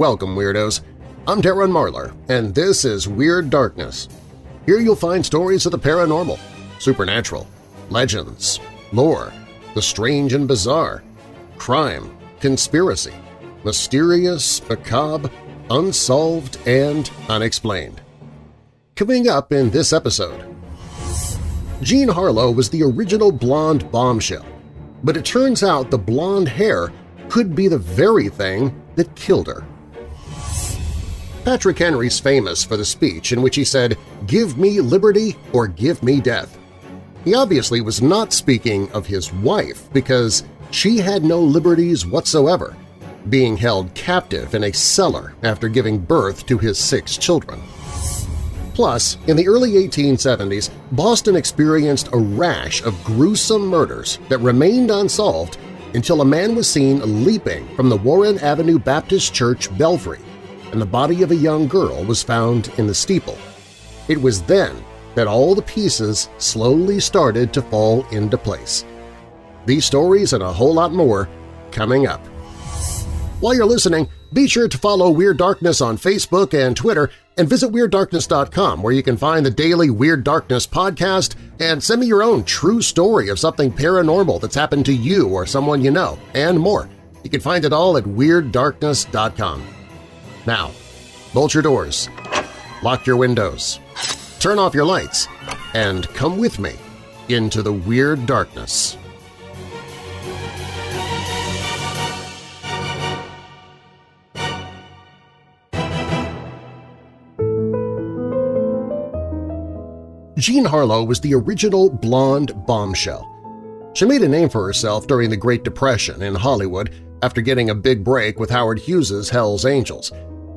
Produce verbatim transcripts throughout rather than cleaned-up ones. Welcome, Weirdos! I'm Darren Marlar, and this is Weird Darkness. Here you'll find stories of the paranormal, supernatural, legends, lore, the strange and bizarre, crime, conspiracy, mysterious, macabre, unsolved, and unexplained. Coming up in this episode… Jean Harlow was the original blonde bombshell, but it turns out the blonde hair could be the very thing that killed her. Patrick Henry's famous for the speech in which he said, "Give me liberty or give me death." He obviously was not speaking of his wife because she had no liberties whatsoever, being held captive in a cellar after giving birth to his six children. Plus, in the early eighteen seventies, Boston experienced a rash of gruesome murders that remained unsolved until a man was seen leaping from the Warren Avenue Baptist Church belfry, and the body of a young girl was found in the steeple. It was then that all the pieces slowly started to fall into place. These stories and a whole lot more coming up. While you're listening, be sure to follow Weird Darkness on Facebook and Twitter, and visit Weird Darkness dot com where you can find the daily Weird Darkness podcast and send me your own true story of something paranormal that's happened to you or someone you know, and more. You can find it all at Weird Darkness dot com. Now, bolt your doors, lock your windows, turn off your lights, and come with me into the Weird Darkness. Jean Harlow was the original blonde bombshell. She made a name for herself during the Great Depression in Hollywood after getting a big break with Howard Hughes' Hell's Angels,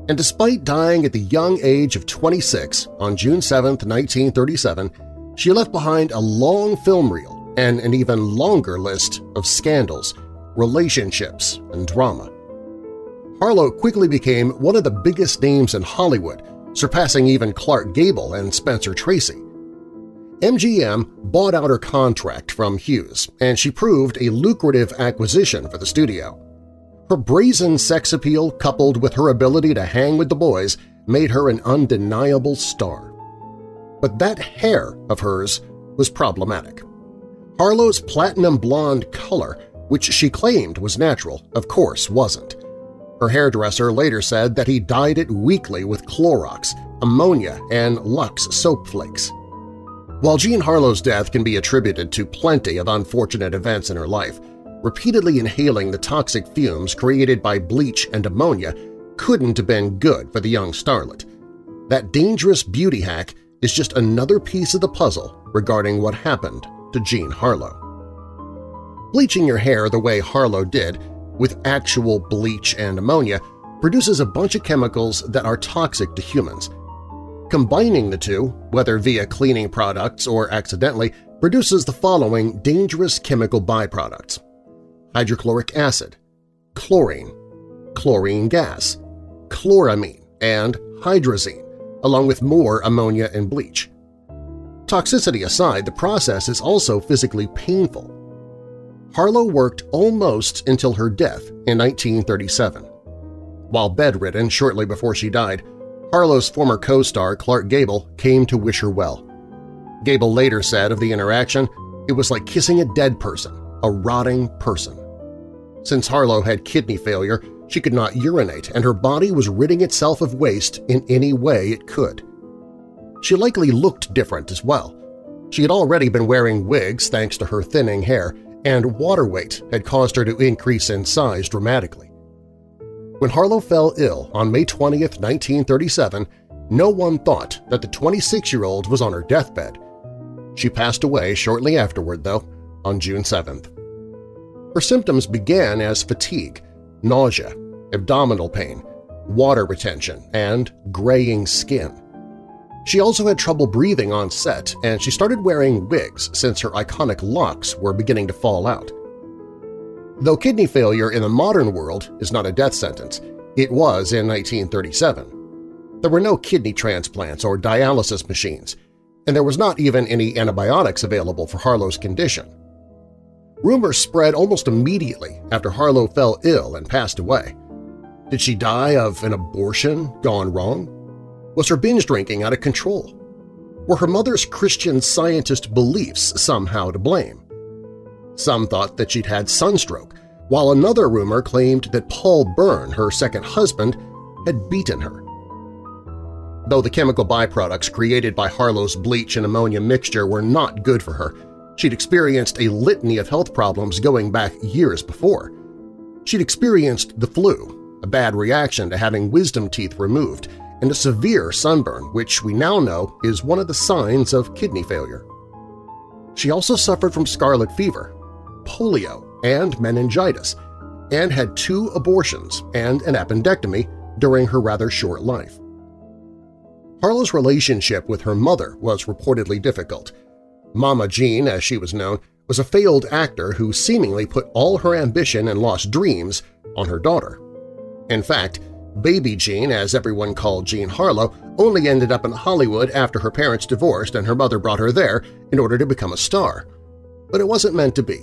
and despite dying at the young age of twenty-six on June seventh, nineteen thirty-seven, she left behind a long film reel and an even longer list of scandals, relationships, and drama. Harlow quickly became one of the biggest names in Hollywood, surpassing even Clark Gable and Spencer Tracy. M G M bought out her contract from Hughes, and she proved a lucrative acquisition for the studio. Her brazen sex appeal coupled with her ability to hang with the boys made her an undeniable star. But that hair of hers was problematic. Harlow's platinum blonde color, which she claimed was natural, of course wasn't. Her hairdresser later said that he dyed it weekly with Clorox, ammonia, and Lux soap flakes. While Jean Harlow's death can be attributed to plenty of unfortunate events in her life, repeatedly inhaling the toxic fumes created by bleach and ammonia couldn't have been good for the young starlet. That dangerous beauty hack is just another piece of the puzzle regarding what happened to Jean Harlow. Bleaching your hair the way Harlow did, with actual bleach and ammonia, produces a bunch of chemicals that are toxic to humans. Combining the two, whether via cleaning products or accidentally, produces the following dangerous chemical byproducts: hydrochloric acid, chlorine, chlorine gas, chloramine, and hydrazine, along with more ammonia and bleach. Toxicity aside, the process is also physically painful. Harlow worked almost until her death in nineteen thirty-seven. While bedridden shortly before she died, Harlow's former co-star Clark Gable came to wish her well. Gable later said of the interaction, "It was like kissing a dead person, a rotting person." Since Harlow had kidney failure, she could not urinate and her body was ridding itself of waste in any way it could. She likely looked different as well. She had already been wearing wigs thanks to her thinning hair, and water weight had caused her to increase in size dramatically. When Harlow fell ill on May twentieth, nineteen thirty-seven, no one thought that the twenty-six-year-old was on her deathbed. She passed away shortly afterward, though, on June seventh. Her symptoms began as fatigue, nausea, abdominal pain, water retention, and graying skin. She also had trouble breathing on set, and she started wearing wigs since her iconic locks were beginning to fall out. Though kidney failure in the modern world is not a death sentence, it was in nineteen thirty-seven. There were no kidney transplants or dialysis machines, and there was not even any antibiotics available for Harlow's condition. Rumors spread almost immediately after Harlow fell ill and passed away. Did she die of an abortion gone wrong? Was her binge drinking out of control? Were her mother's Christian Scientist beliefs somehow to blame? Some thought that she'd had sunstroke, while another rumor claimed that Paul Bern, her second husband, had beaten her. Though the chemical byproducts created by Harlow's bleach and ammonia mixture were not good for her, she'd experienced a litany of health problems going back years before. She'd experienced the flu, a bad reaction to having wisdom teeth removed, and a severe sunburn, which we now know is one of the signs of kidney failure. She also suffered from scarlet fever, polio, and meningitis, and had two abortions and an appendectomy during her rather short life. Harlow's relationship with her mother was reportedly difficult. Mama Jean, as she was known, was a failed actor who seemingly put all her ambition and lost dreams on her daughter. In fact, Baby Jean, as everyone called Jean Harlow, only ended up in Hollywood after her parents divorced and her mother brought her there in order to become a star. But it wasn't meant to be.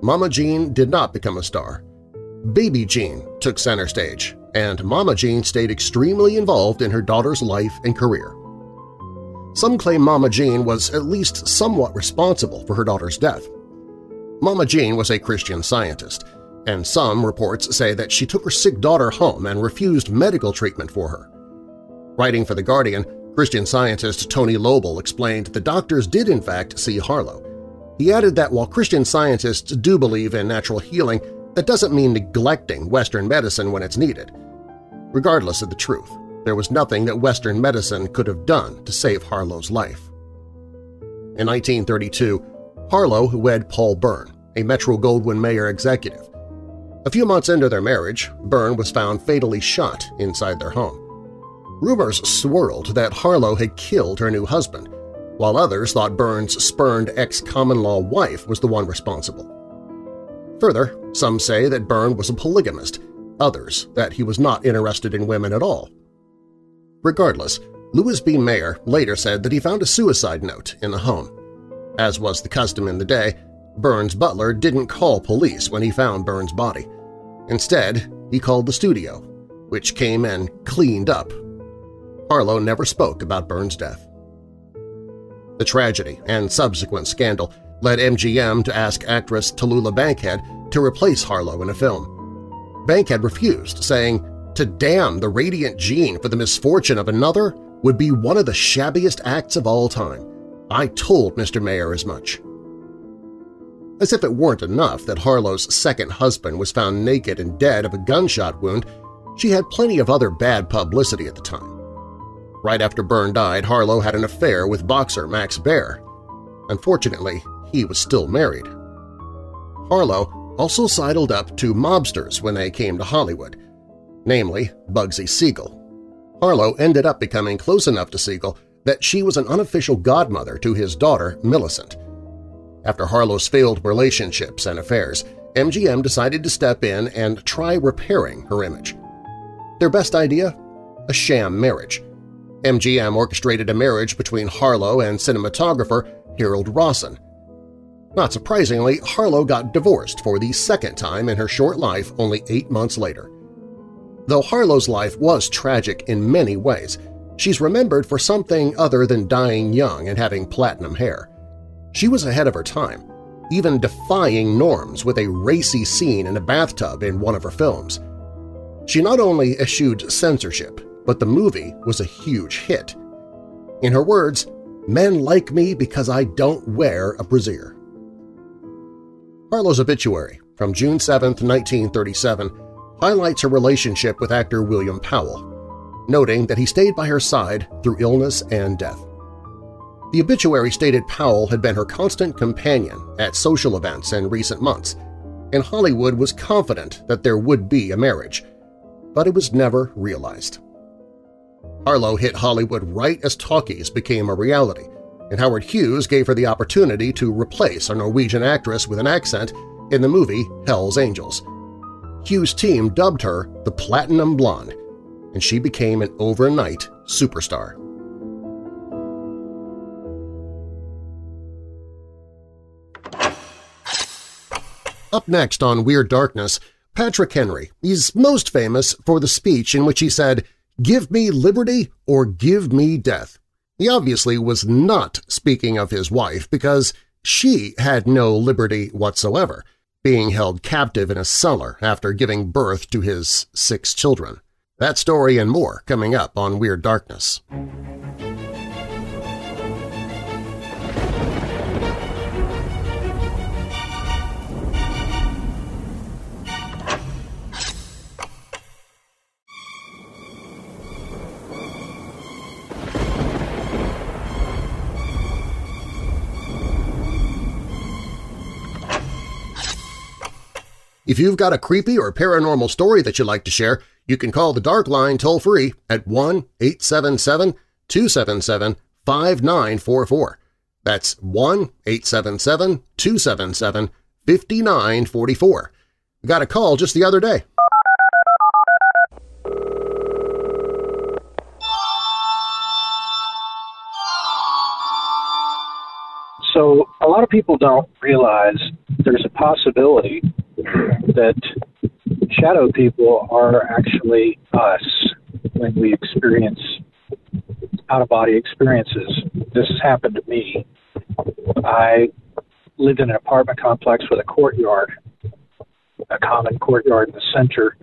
Mama Jean did not become a star. Baby Jean took center stage, and Mama Jean stayed extremely involved in her daughter's life and career. Some claim Mama Jean was at least somewhat responsible for her daughter's death. Mama Jean was a Christian Scientist, and some reports say that she took her sick daughter home and refused medical treatment for her. Writing for The Guardian, Christian Scientist Tony Lobel explained the doctors did in fact see Harlow. He added that while Christian Scientists do believe in natural healing, that doesn't mean neglecting Western medicine when it's needed. Regardless of the truth, there was nothing that Western medicine could have done to save Harlow's life. In nineteen thirty-two, Harlow wed Paul Bern, a Metro-Goldwyn-Mayer executive. A few months into their marriage, Bern was found fatally shot inside their home. Rumors swirled that Harlow had killed her new husband, while others thought Bern's spurned ex-common-law wife was the one responsible. Further, some say that Bern was a polygamist, others that he was not interested in women at all. Regardless, Louis B. Mayer later said that he found a suicide note in the home. As was the custom in the day, Bern's butler didn't call police when he found Bern's body. Instead, he called the studio, which came and cleaned up. Harlow never spoke about Bern's death. The tragedy and subsequent scandal led M G M to ask actress Tallulah Bankhead to replace Harlow in a film. Bankhead refused, saying, "To damn the radiant Jean for the misfortune of another would be one of the shabbiest acts of all time. I told Mister Mayer as much." As if it weren't enough that Harlow's second husband was found naked and dead of a gunshot wound, she had plenty of other bad publicity at the time. Right after Bern died, Harlow had an affair with boxer Max Baer. Unfortunately, he was still married. Harlow also sidled up to mobsters when they came to Hollywood, namely Bugsy Siegel. Harlow ended up becoming close enough to Siegel that she was an unofficial godmother to his daughter, Millicent. After Harlow's failed relationships and affairs, M G M decided to step in and try repairing her image. Their best idea? A sham marriage. M G M orchestrated a marriage between Harlow and cinematographer Harold Rosson. Not surprisingly, Harlow got divorced for the second time in her short life only eight months later. Though Harlow's life was tragic in many ways, she's remembered for something other than dying young and having platinum hair. She was ahead of her time, even defying norms with a racy scene in a bathtub in one of her films. She not only eschewed censorship, but the movie was a huge hit. In her words, "Men like me because I don't wear a brassiere." Harlow's obituary from June seventh, nineteen thirty-seven, highlights her relationship with actor William Powell, noting that he stayed by her side through illness and death. The obituary stated Powell had been her constant companion at social events in recent months, and Hollywood was confident that there would be a marriage, but it was never realized. Harlow hit Hollywood right as talkies became a reality, and Howard Hughes gave her the opportunity to replace a Norwegian actress with an accent in the movie Hell's Angels. Hughes' team dubbed her the Platinum Blonde, and she became an overnight superstar. Up next on Weird Darkness, Patrick Henry is most famous for the speech in which he said, "Give me liberty or give me death." He obviously was not speaking of his wife because she had no liberty whatsoever, being held captive in a cellar after giving birth to his six children. That story and more coming up on Weird Darkness. If you've got a creepy or paranormal story that you'd like to share, you can call the Dark Line toll-free at one eight seven seven, two seven seven, five nine four four. That's one eight seven seven, two seven seven, five nine four four. We got a call just the other day. So a lot of people don't realize there's a possibility that shadow people are actually us when we experience out-of-body experiences. This has happened to me. I lived in an apartment complex with a courtyard, a common courtyard in the center,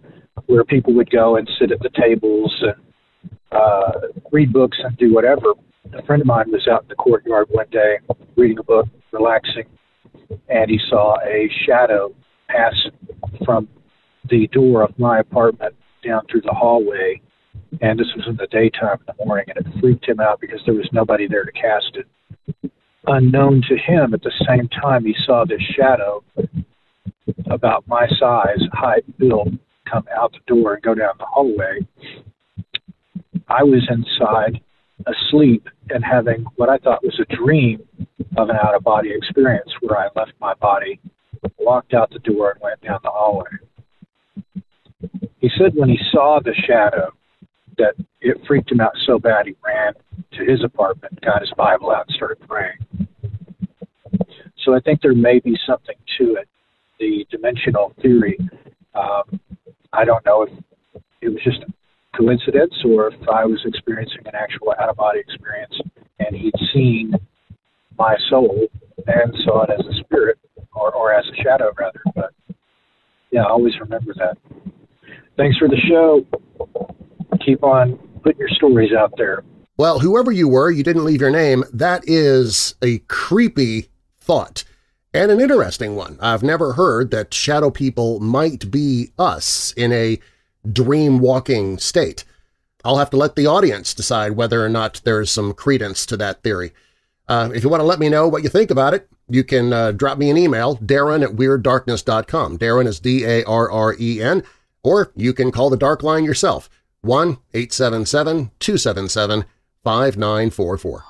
where people would go and sit at the tables and uh, read books and do whatever. A friend of mine was out in the courtyard one day reading a book, relaxing, and he saw a shadow pass from the door of my apartment down through the hallway, and this was in the daytime in the morning, and it freaked him out because there was nobody there to cast it. Unknown to him, at the same time, he saw this shadow about my size, height, build, come out the door and go down the hallway. I was inside, asleep, and having what I thought was a dream of an out-of-body experience where I left my body, walked out the door, and went down the hallway. He said when he saw the shadow that it freaked him out so bad he ran to his apartment, got his Bible out, and started praying. So I think there may be something to it, the dimensional theory. Um, I don't know if it was just a coincidence or if I was experiencing an actual out-of-body experience and he'd seen my soul and saw it as a spirit. Or, or as a shadow, rather. But yeah, I always remember that. Thanks for the show. Keep on putting your stories out there. Well, whoever you were, you didn't leave your name. That is a creepy thought and an interesting one. I've never heard that shadow people might be us in a dream-walking state. I'll have to let the audience decide whether or not there's some credence to that theory. Uh, if you want to let me know what you think about it, you can uh, drop me an email, Darren at Weird Darkness dot com. Darren is D A R R E N, or you can call the Dark Line yourself, one eight seven seven, two seven seven, five nine four four.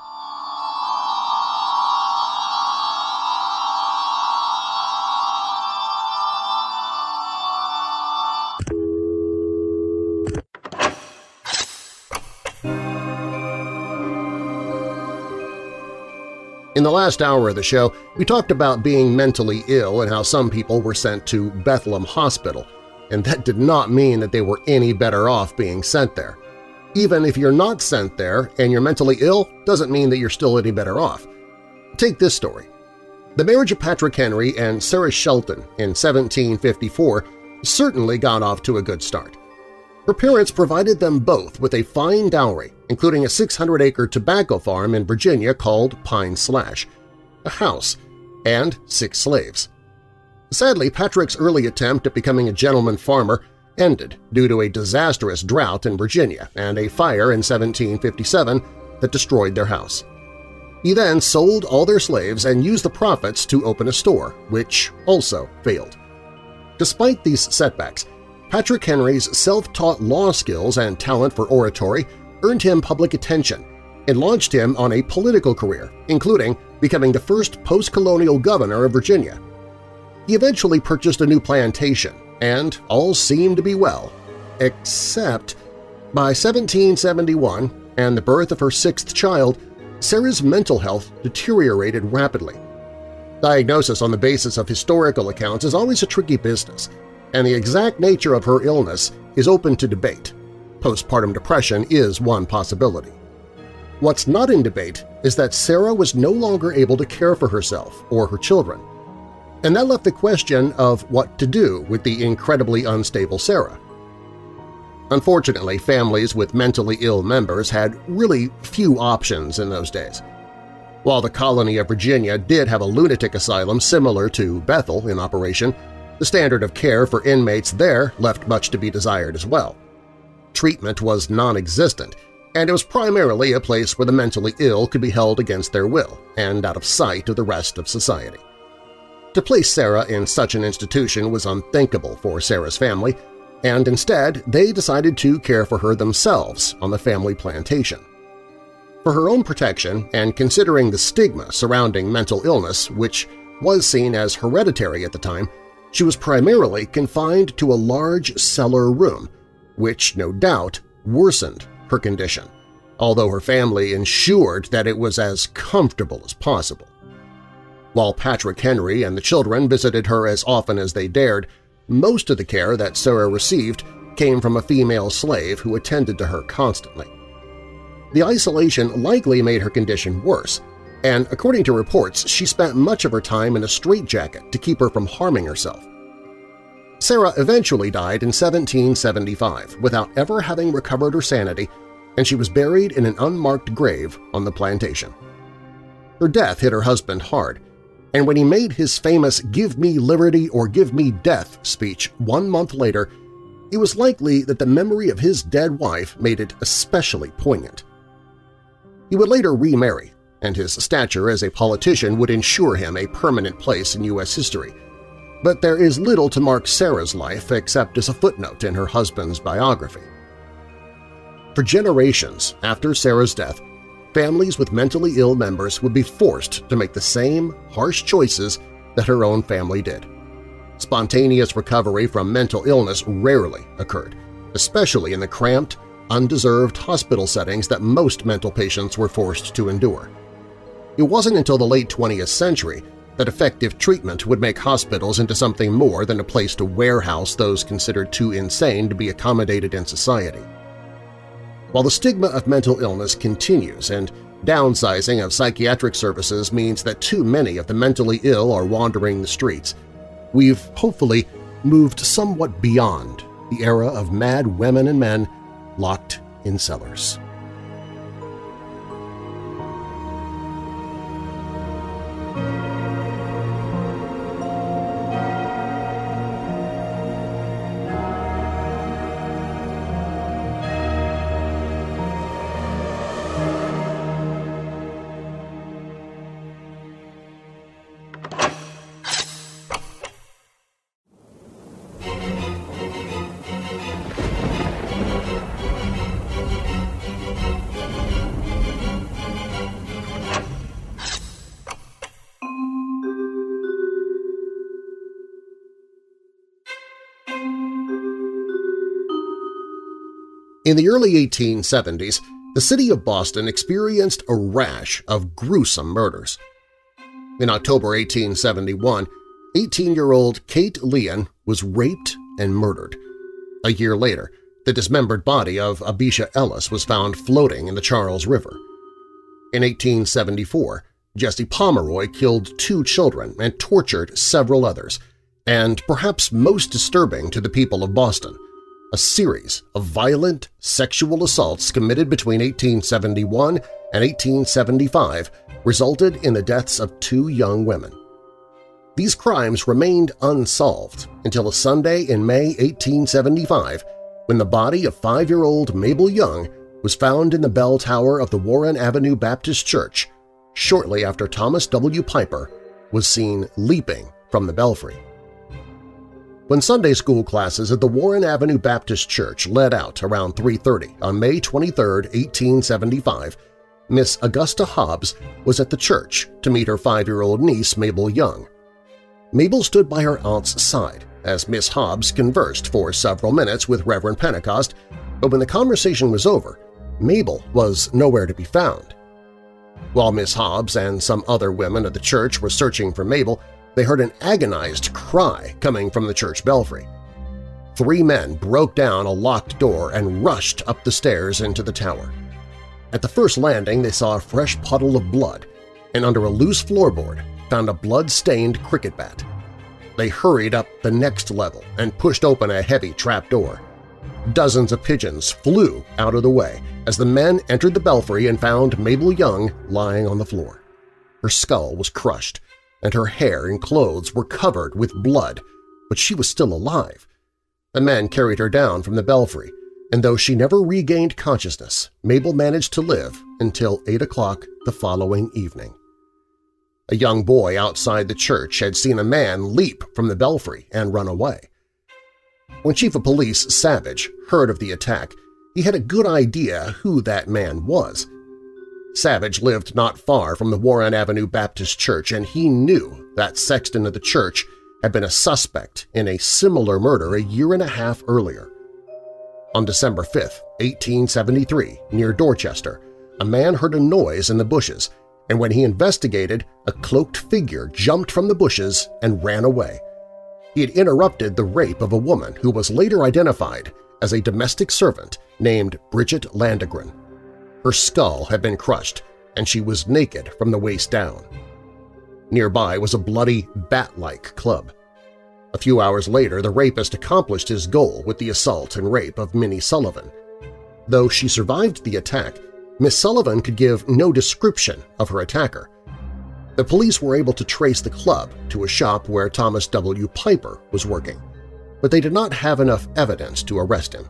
In the last hour of the show, we talked about being mentally ill and how some people were sent to Bethlehem Hospital, and that did not mean that they were any better off being sent there. Even if you're not sent there and you're mentally ill, doesn't mean that you're still any better off. Take this story. The marriage of Patrick Henry and Sarah Shelton in seventeen fifty-four certainly got off to a good start. Her parents provided them both with a fine dowry, including a six hundred acre tobacco farm in Virginia called Pine Slash, a house, and six slaves. Sadly, Patrick's early attempt at becoming a gentleman farmer ended due to a disastrous drought in Virginia and a fire in seventeen fifty-seven that destroyed their house. He then sold all their slaves and used the profits to open a store, which also failed. Despite these setbacks, Patrick Henry's self-taught law skills and talent for oratory earned him public attention and launched him on a political career, including becoming the first post-colonial governor of Virginia. He eventually purchased a new plantation, and all seemed to be well, except by seventeen seventy-one and the birth of her sixth child, Sarah's mental health deteriorated rapidly. Diagnosis on the basis of historical accounts is always a tricky business, and the exact nature of her illness is open to debate. Postpartum depression is one possibility. What's not in debate is that Sarah was no longer able to care for herself or her children, and that left the question of what to do with the incredibly unstable Sarah. Unfortunately, families with mentally ill members had really few options in those days. While the colony of Virginia did have a lunatic asylum similar to Bethel in operation, the standard of care for inmates there left much to be desired as well. Treatment was non-existent, and it was primarily a place where the mentally ill could be held against their will and out of sight of the rest of society. To place Sarah in such an institution was unthinkable for Sarah's family, and instead they decided to care for her themselves on the family plantation. For her own protection and considering the stigma surrounding mental illness, which was seen as hereditary at the time, she was primarily confined to a large cellar room, which no doubt worsened her condition, although her family ensured that it was as comfortable as possible. While Patrick Henry and the children visited her as often as they dared, most of the care that Sarah received came from a female slave who attended to her constantly. The isolation likely made her condition worse, and according to reports, she spent much of her time in a straitjacket to keep her from harming herself. Sarah eventually died in seventeen seventy-five without ever having recovered her sanity, and she was buried in an unmarked grave on the plantation. Her death hit her husband hard, and when he made his famous "Give me liberty or give me death" speech one month later, it was likely that the memory of his dead wife made it especially poignant. He would later remarry, and his stature as a politician would ensure him a permanent place in U S history, but there is little to mark Sarah's life except as a footnote in her husband's biography. For generations after Sarah's death, families with mentally ill members would be forced to make the same harsh choices that her own family did. Spontaneous recovery from mental illness rarely occurred, especially in the cramped, undeserved hospital settings that most mental patients were forced to endure. It wasn't until the late twentieth century that effective treatment would make hospitals into something more than a place to warehouse those considered too insane to be accommodated in society. While the stigma of mental illness continues and downsizing of psychiatric services means that too many of the mentally ill are wandering the streets, we've hopefully moved somewhat beyond the era of mad women and men locked in cellars. In the early eighteen seventies, the city of Boston experienced a rash of gruesome murders. In October eighteen seventy-one, eighteen-year-old Kate Leon was raped and murdered. A year later, the dismembered body of Abisha Ellis was found floating in the Charles River. In eighteen seventy-four, Jesse Pomeroy killed two children and tortured several others, and perhaps most disturbing to the people of Boston, a series of violent sexual assaults committed between eighteen seventy-one and eighteen seventy-five resulted in the deaths of two young women. These crimes remained unsolved until a Sunday in May eighteen seventy-five when the body of five-year-old Mabel Young was found in the bell tower of the Warren Avenue Baptist Church shortly after Thomas W. Piper was seen leaping from the belfry. When Sunday school classes at the Warren Avenue Baptist Church let out around three thirty on May twenty-third, eighteen seventy-five, Miss Augusta Hobbs was at the church to meet her five-year-old niece Mabel Young. Mabel stood by her aunt's side as Miss Hobbs conversed for several minutes with Reverend Pentecost, but when the conversation was over, Mabel was nowhere to be found. While Miss Hobbs and some other women at the church were searching for Mabel, they heard an agonized cry coming from the church belfry. three men broke down a locked door and rushed up the stairs into the tower. At the first landing, they saw a fresh puddle of blood, and under a loose floorboard found a blood-stained cricket bat. They hurried up the next level and pushed open a heavy trapdoor. Dozens of pigeons flew out of the way as the men entered the belfry and found Mabel Young lying on the floor. Her skull was crushed, and her hair and clothes were covered with blood, but she was still alive. The men carried her down from the belfry, and though she never regained consciousness, Mabel managed to live until eight o'clock the following evening. A young boy outside the church had seen a man leap from the belfry and run away. When Chief of Police Savage heard of the attack, he had a good idea who that man was. Savage lived not far from the Warren Avenue Baptist Church, and he knew that sexton of the church had been a suspect in a similar murder a year and a half earlier. On December fifth, eighteen seventy-three, near Dorchester, a man heard a noise in the bushes, and when he investigated, a cloaked figure jumped from the bushes and ran away. He had interrupted the rape of a woman who was later identified as a domestic servant named Bridget Landegren. Her skull had been crushed, and she was naked from the waist down. Nearby was a bloody bat-like club. A few hours later, the rapist accomplished his goal with the assault and rape of Minnie Sullivan. Though she survived the attack, Miss Sullivan could give no description of her attacker. The police were able to trace the club to a shop where Thomas W. Piper was working, but they did not have enough evidence to arrest him.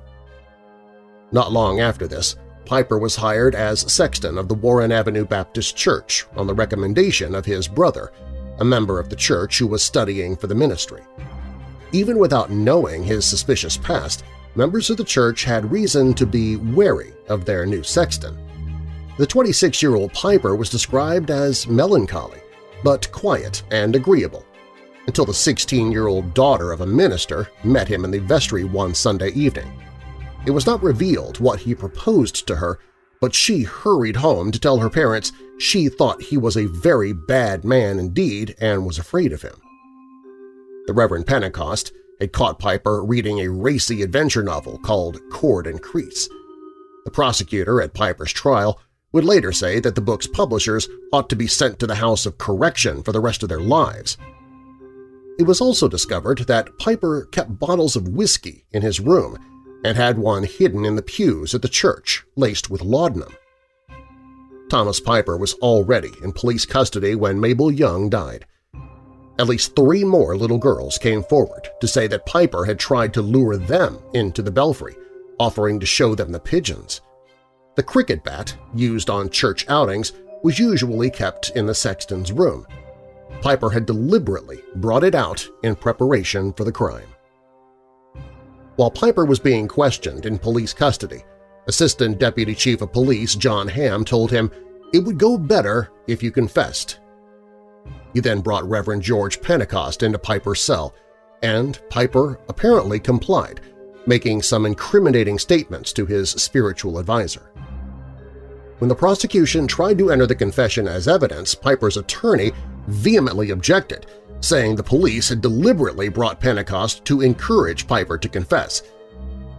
Not long after this, Piper was hired as sexton of the Warren Avenue Baptist Church on the recommendation of his brother, a member of the church who was studying for the ministry. Even without knowing his suspicious past, members of the church had reason to be wary of their new sexton. The twenty-six-year-old Piper was described as melancholy, but quiet and agreeable, until the sixteen-year-old daughter of a minister met him in the vestry one Sunday evening. It was not revealed what he proposed to her, but she hurried home to tell her parents she thought he was a very bad man indeed and was afraid of him. The Reverend Pentecost had caught Piper reading a racy adventure novel called Cord and Crease. The prosecutor at Piper's trial would later say that the book's publishers ought to be sent to the House of Correction for the rest of their lives. It was also discovered that Piper kept bottles of whiskey in his room and had one hidden in the pews at the church, laced with laudanum. Thomas Piper was already in police custody when Mabel Young died. At least three more little girls came forward to say that Piper had tried to lure them into the belfry, offering to show them the pigeons. The cricket bat, used on church outings, was usually kept in the sexton's room. Piper had deliberately brought it out in preparation for the crime. While Piper was being questioned in police custody, Assistant Deputy Chief of Police John Hamm told him, "It would go better if you confessed." He then brought Reverend George Pentecost into Piper's cell, and Piper apparently complied, making some incriminating statements to his spiritual advisor. When the prosecution tried to enter the confession as evidence, Piper's attorney vehemently objected, saying the police had deliberately brought Pentecost to encourage Piper to confess.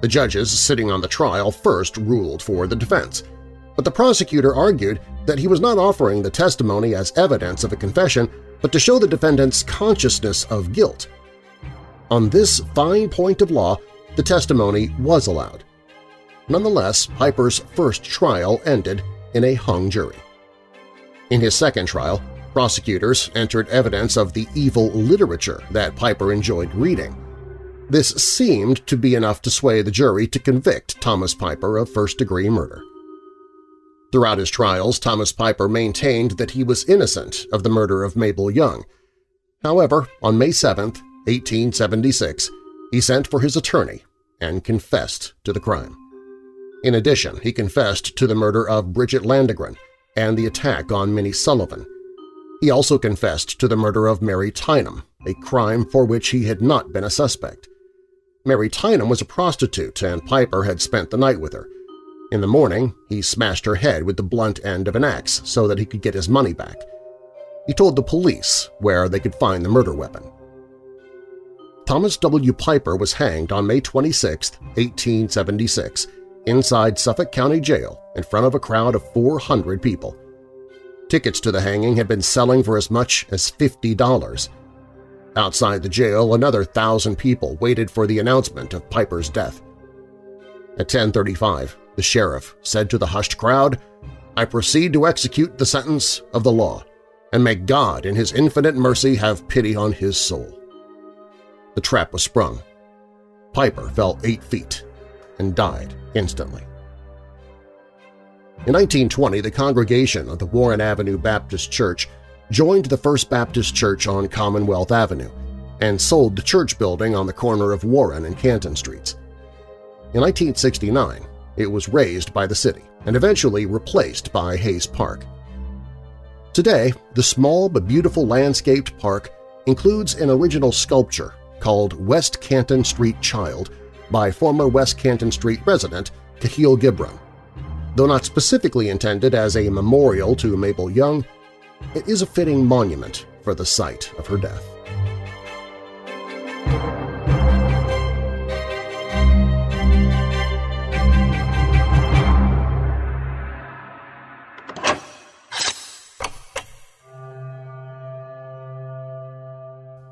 The judges sitting on the trial first ruled for the defense, but the prosecutor argued that he was not offering the testimony as evidence of a confession, but to show the defendant's consciousness of guilt. On this fine point of law, the testimony was allowed. Nonetheless, Piper's first trial ended in a hung jury. In his second trial, prosecutors entered evidence of the evil literature that Piper enjoyed reading. This seemed to be enough to sway the jury to convict Thomas Piper of first-degree murder. Throughout his trials, Thomas Piper maintained that he was innocent of the murder of Mabel Young. However, on May seventh, eighteen seventy-six, he sent for his attorney and confessed to the crime. In addition, he confessed to the murder of Bridget Landegren and the attack on Minnie Sullivan. He also confessed to the murder of Mary Tynham, a crime for which he had not been a suspect. Mary Tynham was a prostitute, and Piper had spent the night with her. In the morning, he smashed her head with the blunt end of an axe so that he could get his money back. He told the police where they could find the murder weapon. Thomas W. Piper was hanged on May twenty-sixth, eighteen seventy-six, inside Suffolk County Jail in front of a crowd of four hundred people. Tickets to the hanging had been selling for as much as fifty dollars. Outside the jail, another thousand people waited for the announcement of Piper's death. At ten thirty-five, the sheriff said to the hushed crowd, "I proceed to execute the sentence of the law, and may God in His infinite mercy have pity on his soul." The trap was sprung. Piper fell eight feet and died instantly. In nineteen twenty, the congregation of the Warren Avenue Baptist Church joined the First Baptist Church on Commonwealth Avenue and sold the church building on the corner of Warren and Canton Streets. In nineteen sixty-nine, it was razed by the city and eventually replaced by Hayes Park. Today, the small but beautiful landscaped park includes an original sculpture called West Canton Street Child by former West Canton Street resident Cahill Gibran. Though not specifically intended as a memorial to Mabel Young, it is a fitting monument for the site of her death.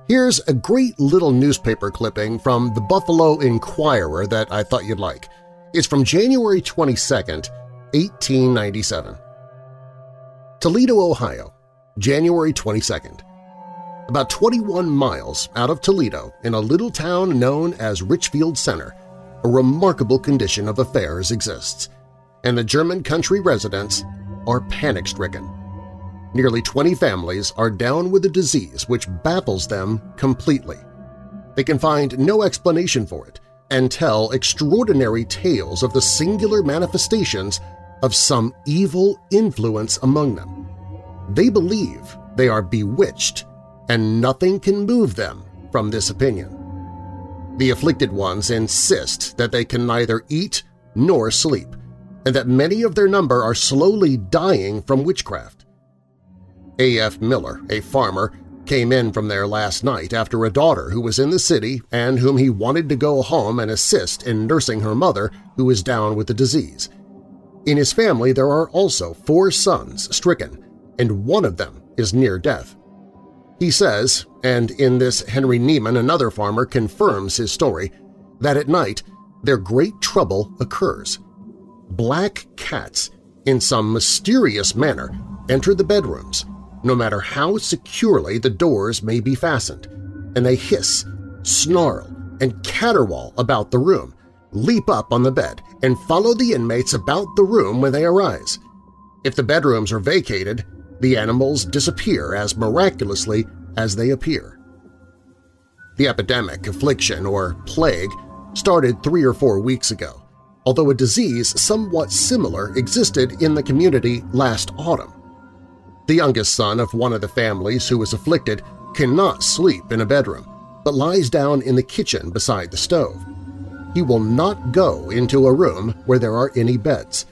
Here's a great little newspaper clipping from the Buffalo Inquirer that I thought you'd like. It's from January twenty-second, eighteen ninety-seven. Toledo, Ohio, January twenty-second. About twenty-one miles out of Toledo, in a little town known as Richfield Center, a remarkable condition of affairs exists, and the German country residents are panic-stricken. Nearly twenty families are down with a disease which baffles them completely. They can find no explanation for it and tell extraordinary tales of the singular manifestations of some evil influence among them. They believe they are bewitched, and nothing can move them from this opinion. The afflicted ones insist that they can neither eat nor sleep, and that many of their number are slowly dying from witchcraft. A F Miller, a farmer, came in from there last night after a daughter who was in the city and whom he wanted to go home and assist in nursing her mother, who is down with the disease. In his family there are also four sons stricken, and one of them is near death. He says, and in this Henry Neiman, another farmer, confirms his story, that at night their great trouble occurs. Black cats, in some mysterious manner, enter the bedrooms, no matter how securely the doors may be fastened, and they hiss, snarl, and caterwaul about the room, leap up on the bed, and follow the inmates about the room when they arise. If the bedrooms are vacated, the animals disappear as miraculously as they appear. The epidemic, affliction, or plague started three or four weeks ago, although a disease somewhat similar existed in the community last autumn. The youngest son of one of the families who is afflicted cannot sleep in a bedroom, but lies down in the kitchen beside the stove. He will not go into a room where there are any beds.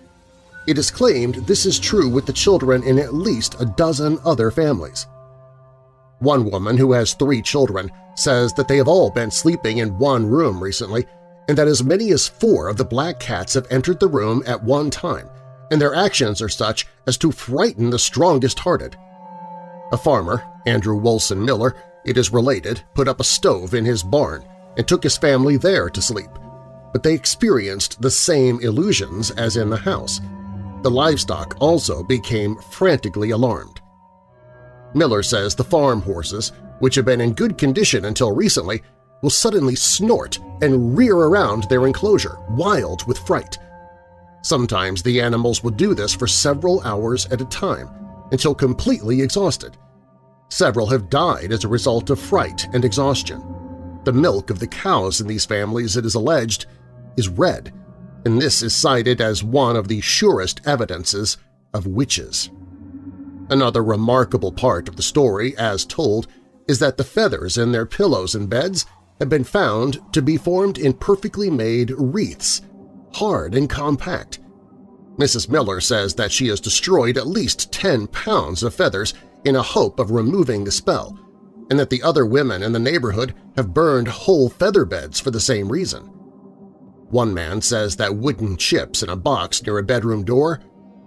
It is claimed this is true with the children in at least a dozen other families. One woman who has three children says that they have all been sleeping in one room recently, and that as many as four of the black cats have entered the room at one time, and their actions are such as to frighten the strongest-hearted. A farmer, Andrew Wilson Miller, it is related, put up a stove in his barn and took his family there to sleep, but they experienced the same illusions as in the house. The livestock also became frantically alarmed. Miller says the farm horses, which have been in good condition until recently, will suddenly snort and rear around their enclosure, wild with fright. Sometimes the animals will do this for several hours at a time, until completely exhausted. Several have died as a result of fright and exhaustion. The milk of the cows in these families, it is alleged, is red, and this is cited as one of the surest evidences of witches. Another remarkable part of the story, as told, is that the feathers in their pillows and beds have been found to be formed in perfectly made wreaths, hard and compact. Missus Miller says that she has destroyed at least ten pounds of feathers in a hope of removing the spell, and that the other women in the neighborhood have burned whole feather beds for the same reason. One man says that wooden chips in a box near a bedroom door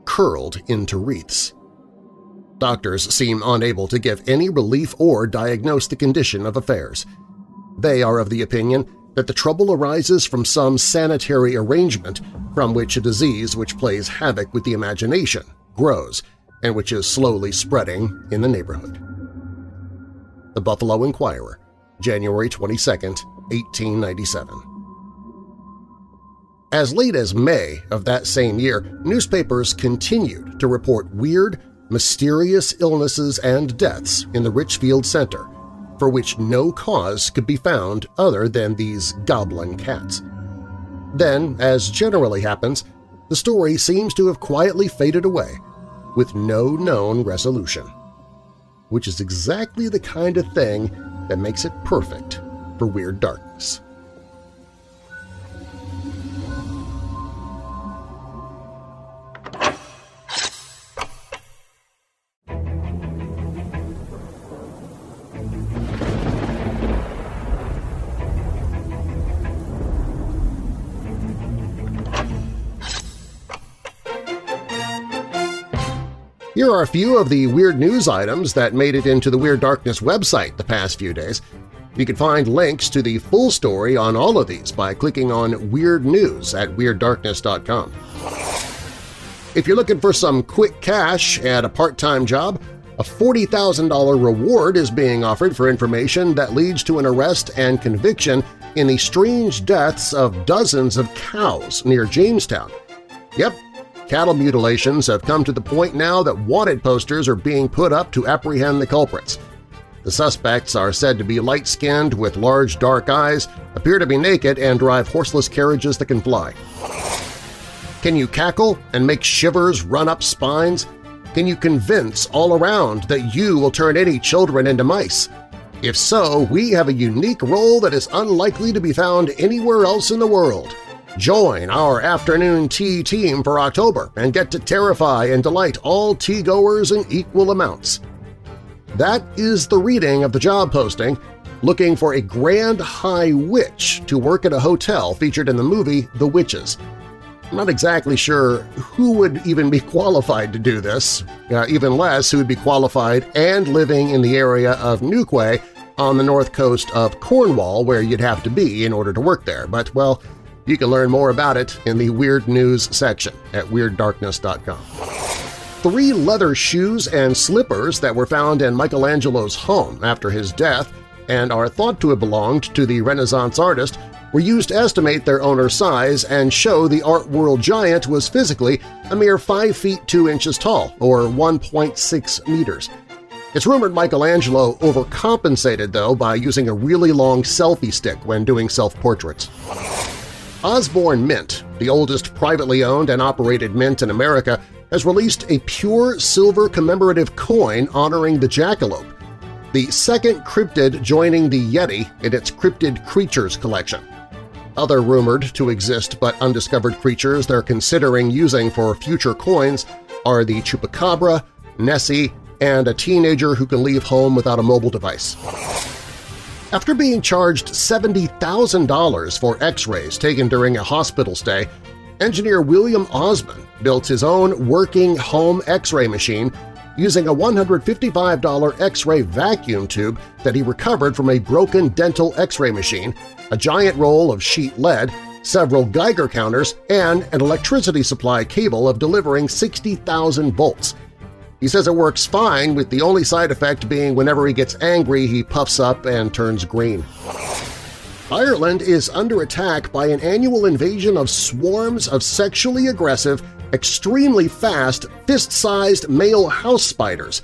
curled into wreaths. Doctors seem unable to give any relief or diagnose the condition of affairs. They are of the opinion that the trouble arises from some sanitary arrangement from which a disease which plays havoc with the imagination grows and which is slowly spreading in the neighborhood. The Buffalo Inquirer, January twenty-second, eighteen ninety-seven. As late as May of that same year, newspapers continued to report weird, mysterious illnesses and deaths in the Richfield Center, for which no cause could be found other than these goblin cats. Then, as generally happens, the story seems to have quietly faded away, with no known resolution, which is exactly the kind of thing that makes it perfect for Weird Darkness. Here are a few of the weird news items that made it into the Weird Darkness website the past few days. You can find links to the full story on all of these by clicking on Weird News at Weird Darkness dot com. If you're looking for some quick cash at a part-time job, a forty thousand dollar reward is being offered for information that leads to an arrest and conviction in the strange deaths of dozens of cows near Jamestown. Yep. Cattle mutilations have come to the point now that wanted posters are being put up to apprehend the culprits. The suspects are said to be light-skinned with large dark eyes, appear to be naked, and drive horseless carriages that can fly. Can you cackle and make shivers run up spines? Can you convince all around that you will turn any children into mice? If so, we have a unique role that is unlikely to be found anywhere else in the world. Join our afternoon tea team for October and get to terrify and delight all tea-goers in equal amounts. That is the reading of the job posting, looking for a grand high witch to work at a hotel featured in the movie The Witches. I'm not exactly sure who would even be qualified to do this, uh, even less who would be qualified and living in the area of Newquay on the north coast of Cornwall, where you'd have to be in order to work there, but, well, you can learn more about it in the Weird News section at Weird Darkness dot com. Three leather shoes and slippers that were found in Michelangelo's home after his death and are thought to have belonged to the Renaissance artist were used to estimate their owner's size and show the art world giant was physically a mere five feet two inches tall, or one point six meters. It's rumored Michelangelo overcompensated, though, by using a really long selfie stick when doing self-portraits. Osborne Mint, the oldest privately owned and operated mint in America, has released a pure silver commemorative coin honoring the jackalope, the second cryptid joining the Yeti in its cryptid creatures collection. Other rumored to exist but undiscovered creatures they're considering using for future coins are the chupacabra, Nessie, and a teenager who can leave home without a mobile device. After being charged seventy thousand dollars for x-rays taken during a hospital stay, engineer William Osmond built his own working home x-ray machine using a one hundred fifty-five dollar x-ray vacuum tube that he recovered from a broken dental x-ray machine, a giant roll of sheet lead, several Geiger counters, and an electricity supply cable of delivering sixty thousand volts. He says it works fine, with the only side effect being whenever he gets angry, he puffs up and turns green. Ireland is under attack by an annual invasion of swarms of sexually aggressive, extremely fast, fist-sized male house spiders,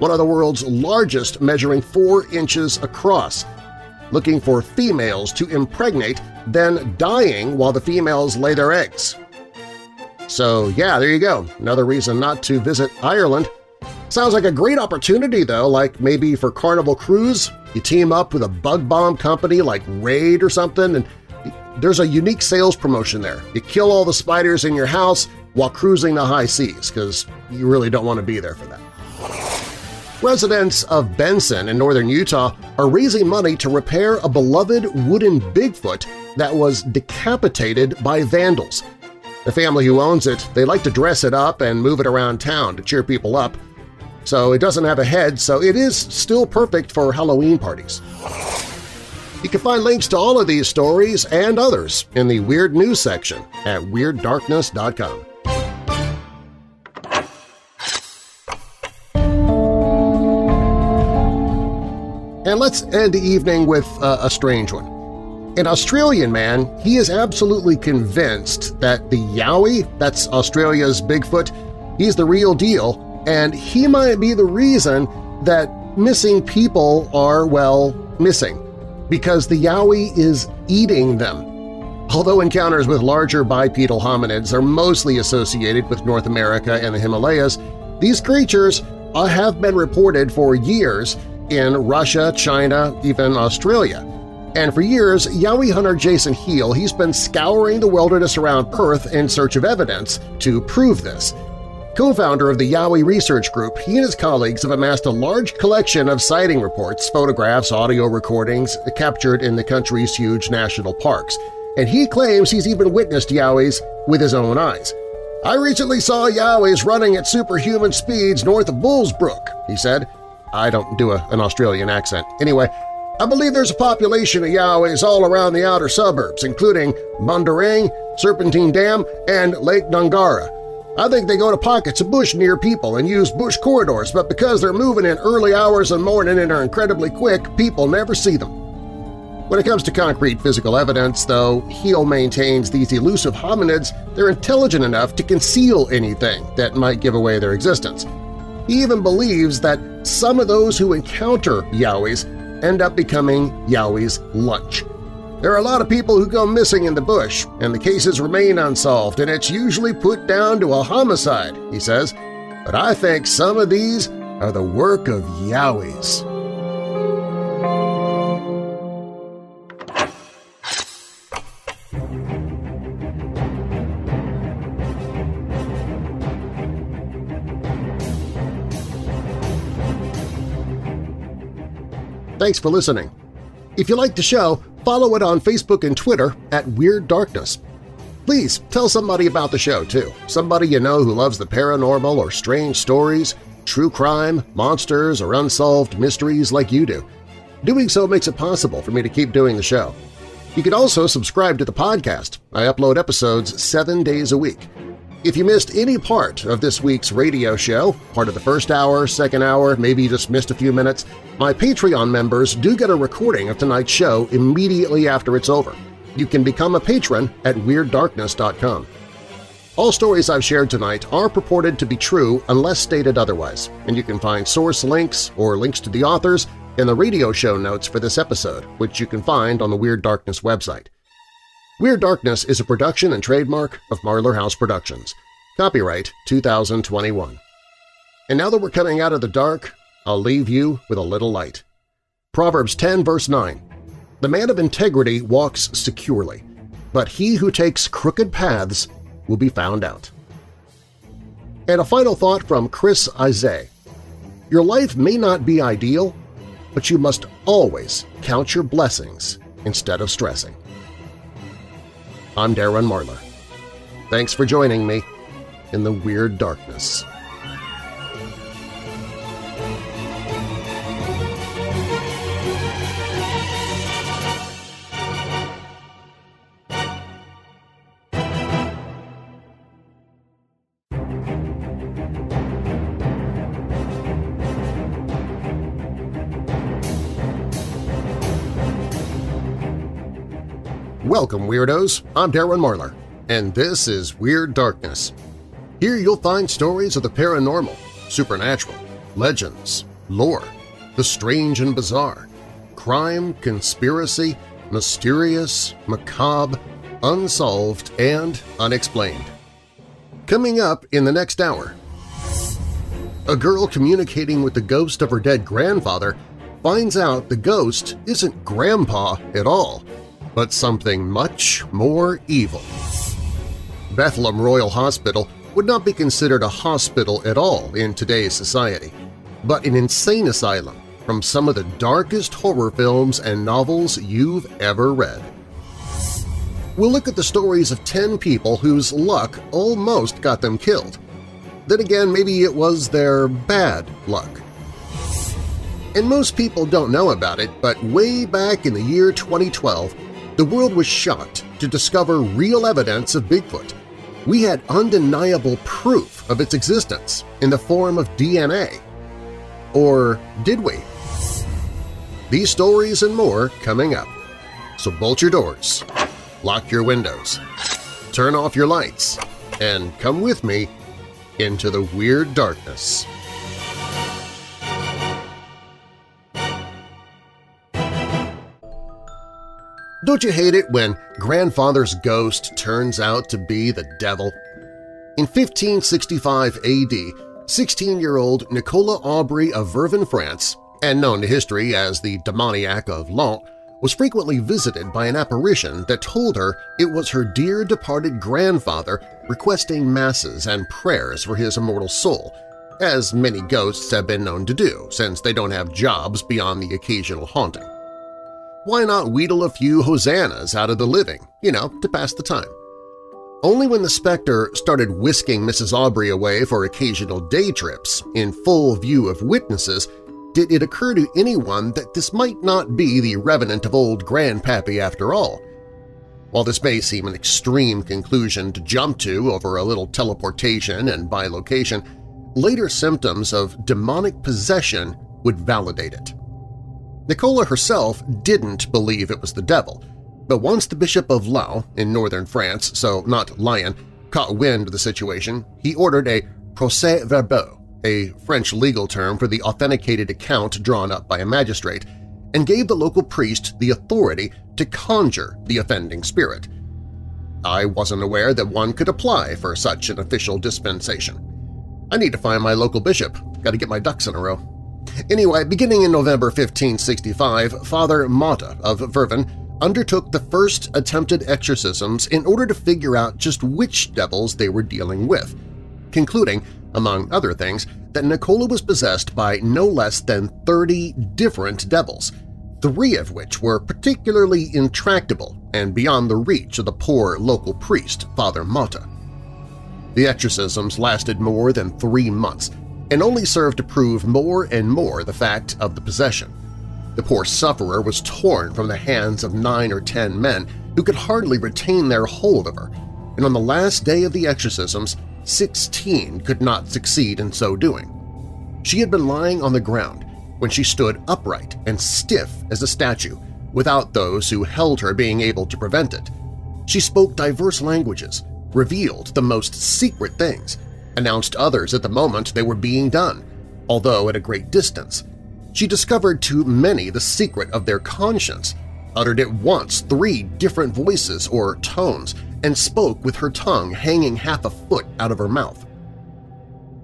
one of the world's largest, measuring four inches across, looking for females to impregnate, then dying while the females lay their eggs. So yeah, there you go, another reason not to visit Ireland. Sounds like a great opportunity, though, like maybe for Carnival Cruise. You team up with a bug bomb company like Raid or something, and there's a unique sales promotion there. You kill all the spiders in your house while cruising the high seas, because you really don't want to be there for that. Residents of Benson in northern Utah are raising money to repair a beloved wooden Bigfoot that was decapitated by vandals. The family who owns it, they like to dress it up and move it around town to cheer people up. So it doesn't have a head, so it is still perfect for Halloween parties. You can find links to all of these stories and others in the Weird News section at Weird Darkness dot com. And let's end the evening with uh, a strange one. An Australian man, he is absolutely convinced that the Yowie, that's Australia's Bigfoot, he's the real deal, and he might be the reason that missing people are, well, missing, because the Yowie is eating them. Although encounters with larger bipedal hominids are mostly associated with North America and the Himalayas, these creatures have been reported for years in Russia, China, even Australia. And for years, Yowie hunter Jason Heal, he's been scouring the wilderness around Perth in search of evidence to prove this. Co-founder of the Yowie Research Group, he and his colleagues have amassed a large collection of sighting reports, photographs, audio recordings captured in the country's huge national parks, and he claims he's even witnessed Yowies with his own eyes. "I recently saw Yowies running at superhuman speeds north of Bullsbrook," he said. I don't do a, an Australian accent. Anyway, "I believe there's a population of Yowies all around the outer suburbs, including Bundaring, Serpentine Dam, and Lake Dungara. I think they go to pockets of bush near people and use bush corridors, but because they're moving in early hours of the morning and are incredibly quick, people never see them." When it comes to concrete physical evidence, though, Heal maintains these elusive hominids, they're intelligent enough to conceal anything that might give away their existence. He even believes that some of those who encounter Yowies end up becoming Yowie's lunch. "There are a lot of people who go missing in the bush, and the cases remain unsolved, and it's usually put down to a homicide," he says. "But I think some of these are the work of Yowies." Thanks for listening. If you like the show, follow it on Facebook and Twitter at Weird Darkness. Please tell somebody about the show, too. Somebody you know who loves the paranormal or strange stories, true crime, monsters, or unsolved mysteries like you do. Doing so makes it possible for me to keep doing the show. You can also subscribe to the podcast. I upload episodes seven days a week. If you missed any part of this week's radio show, part of the first hour, second hour, maybe you just missed a few minutes, my Patreon members do get a recording of tonight's show immediately after it's over. You can become a patron at Weird Darkness dot com. All stories I've shared tonight are purported to be true unless stated otherwise, and you can find source links or links to the authors in the radio show notes for this episode, which you can find on the Weird Darkness website. Weird Darkness is a production and trademark of Marlar House Productions. Copyright two thousand twenty-one. And now that we're coming out of the dark, I'll leave you with a little light. Proverbs ten, verse nine. "The man of integrity walks securely, but he who takes crooked paths will be found out." And a final thought from Chris Isay. "Your life may not be ideal, but you must always count your blessings instead of stressing." I'm Darren Marlar. Thanks for joining me in the Weird Darkness. Welcome, Weirdos! I'm Darren Marlar, and this is Weird Darkness. Here you'll find stories of the paranormal, supernatural, legends, lore, the strange and bizarre, crime, conspiracy, mysterious, macabre, unsolved, and unexplained. Coming up in the next hour… A girl communicating with the ghost of her dead grandfather finds out the ghost isn't Grandpa at all, but something much more evil. Bethlehem Royal Hospital would not be considered a hospital at all in today's society. but an insane asylum from some of the darkest horror films and novels you've ever read. We'll look at the stories of ten people whose luck almost got them killed. Then again, maybe it was their bad luck. And most people don't know about it, but way back in the year twenty twelve, the world was shocked to discover real evidence of Bigfoot. We had undeniable proof of its existence in the form of D N A. Or did we? These stories and more coming up. So bolt your doors, lock your windows, turn off your lights, and come with me into the Weird Darkness. Don't you hate it when grandfather's ghost turns out to be the devil? In fifteen sixty-five A D, sixteen-year-old Nicola Aubry of Vervins, France, and known to history as the demoniac of Laon, was frequently visited by an apparition that told her it was her dear departed grandfather requesting masses and prayers for his immortal soul, as many ghosts have been known to do since they don't have jobs beyond the occasional haunting. Why not wheedle a few hosannas out of the living, you know, to pass the time? Only when the specter started whisking Missus Aubry away for occasional day trips in full view of witnesses did it occur to anyone that this might not be the revenant of old Grandpappy after all. While this may seem an extreme conclusion to jump to over a little teleportation and by location, later symptoms of demonic possession would validate it. Nicola herself didn't believe it was the devil, but once the Bishop of Laon in northern France, so not Lyon, caught wind of the situation, he ordered a procès-verbaux, a French legal term for the authenticated account drawn up by a magistrate, and gave the local priest the authority to conjure the offending spirit. I wasn't aware that one could apply for such an official dispensation. I need to find my local bishop. Got to get my ducks in a row. Anyway, beginning in November fifteen sixty-five, Father Motta of Vervins undertook the first attempted exorcisms in order to figure out just which devils they were dealing with, concluding, among other things, that Nicola was possessed by no less than thirty different devils, three of which were particularly intractable and beyond the reach of the poor local priest, Father Motta. The exorcisms lasted more than three months, and only served to prove more and more the fact of the possession. The poor sufferer was torn from the hands of nine or ten men who could hardly retain their hold of her, and on the last day of the exorcisms, sixteen could not succeed in so doing. She had been lying on the ground when she stood upright and stiff as a statue, without those who held her being able to prevent it. She spoke diverse languages, revealed the most secret things, announced others at the moment they were being done, although at a great distance. She discovered to many the secret of their conscience, uttered at once three different voices or tones, and spoke with her tongue hanging half a foot out of her mouth.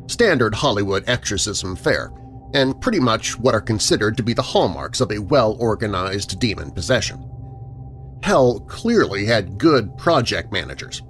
Standard Hollywood exorcism fare, and pretty much what are considered to be the hallmarks of a well-organized demon possession. Hell clearly had good project managers.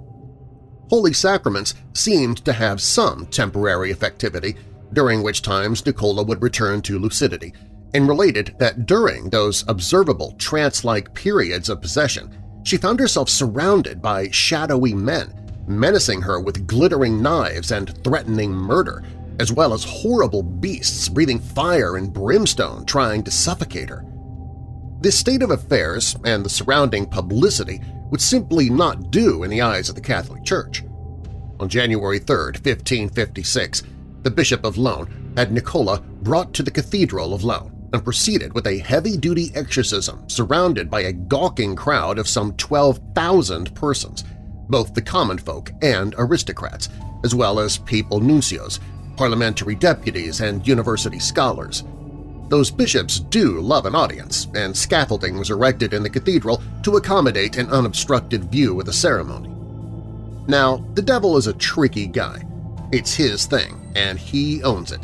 Holy sacraments seemed to have some temporary effectivity, during which times Nicola would return to lucidity, and related that during those observable trance-like periods of possession, she found herself surrounded by shadowy men, menacing her with glittering knives and threatening murder, as well as horrible beasts breathing fire and brimstone trying to suffocate her. This state of affairs and the surrounding publicity would simply not do in the eyes of the Catholic Church. On January third, fifteen fifty-six, the Bishop of Laon had Nicola brought to the Cathedral of Laon and proceeded with a heavy-duty exorcism surrounded by a gawking crowd of some twelve thousand persons, both the common folk and aristocrats, as well as papal nuncios, parliamentary deputies, and university scholars. Those bishops do love an audience, and scaffolding was erected in the cathedral to accommodate an unobstructed view of the ceremony. Now, the devil is a tricky guy. It's his thing, and he owns it.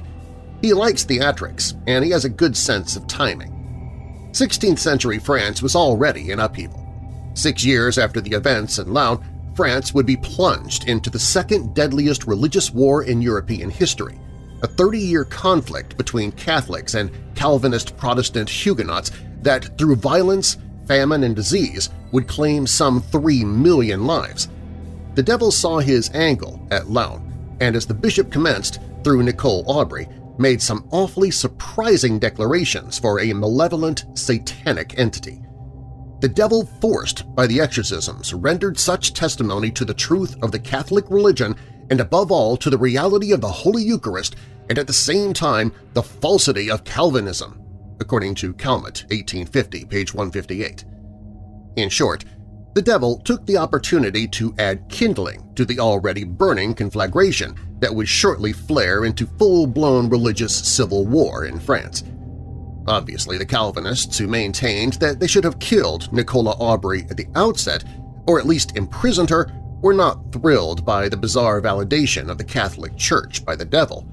He likes theatrics, and he has a good sense of timing. sixteenth century France was already in upheaval. Six years after the events in Laon, France would be plunged into the second deadliest religious war in European history, a thirty-year conflict between Catholics and Calvinist Protestant Huguenots that, through violence, famine, and disease, would claim some three million lives. The devil saw his angle at Laon, and as the bishop commenced, through Nicole Aubrey, made some awfully surprising declarations for a malevolent, satanic entity. The devil, forced by the exorcisms, rendered such testimony to the truth of the Catholic religion and above all to the reality of the Holy Eucharist and at the same time the falsity of Calvinism, according to Calmet, eighteen fifty, page one fifty-eight. In short, the devil took the opportunity to add kindling to the already burning conflagration that would shortly flare into full-blown religious civil war in France. Obviously, the Calvinists who maintained that they should have killed Nicola Aubrey at the outset, or at least imprisoned her, were not thrilled by the bizarre validation of the Catholic Church by the devil.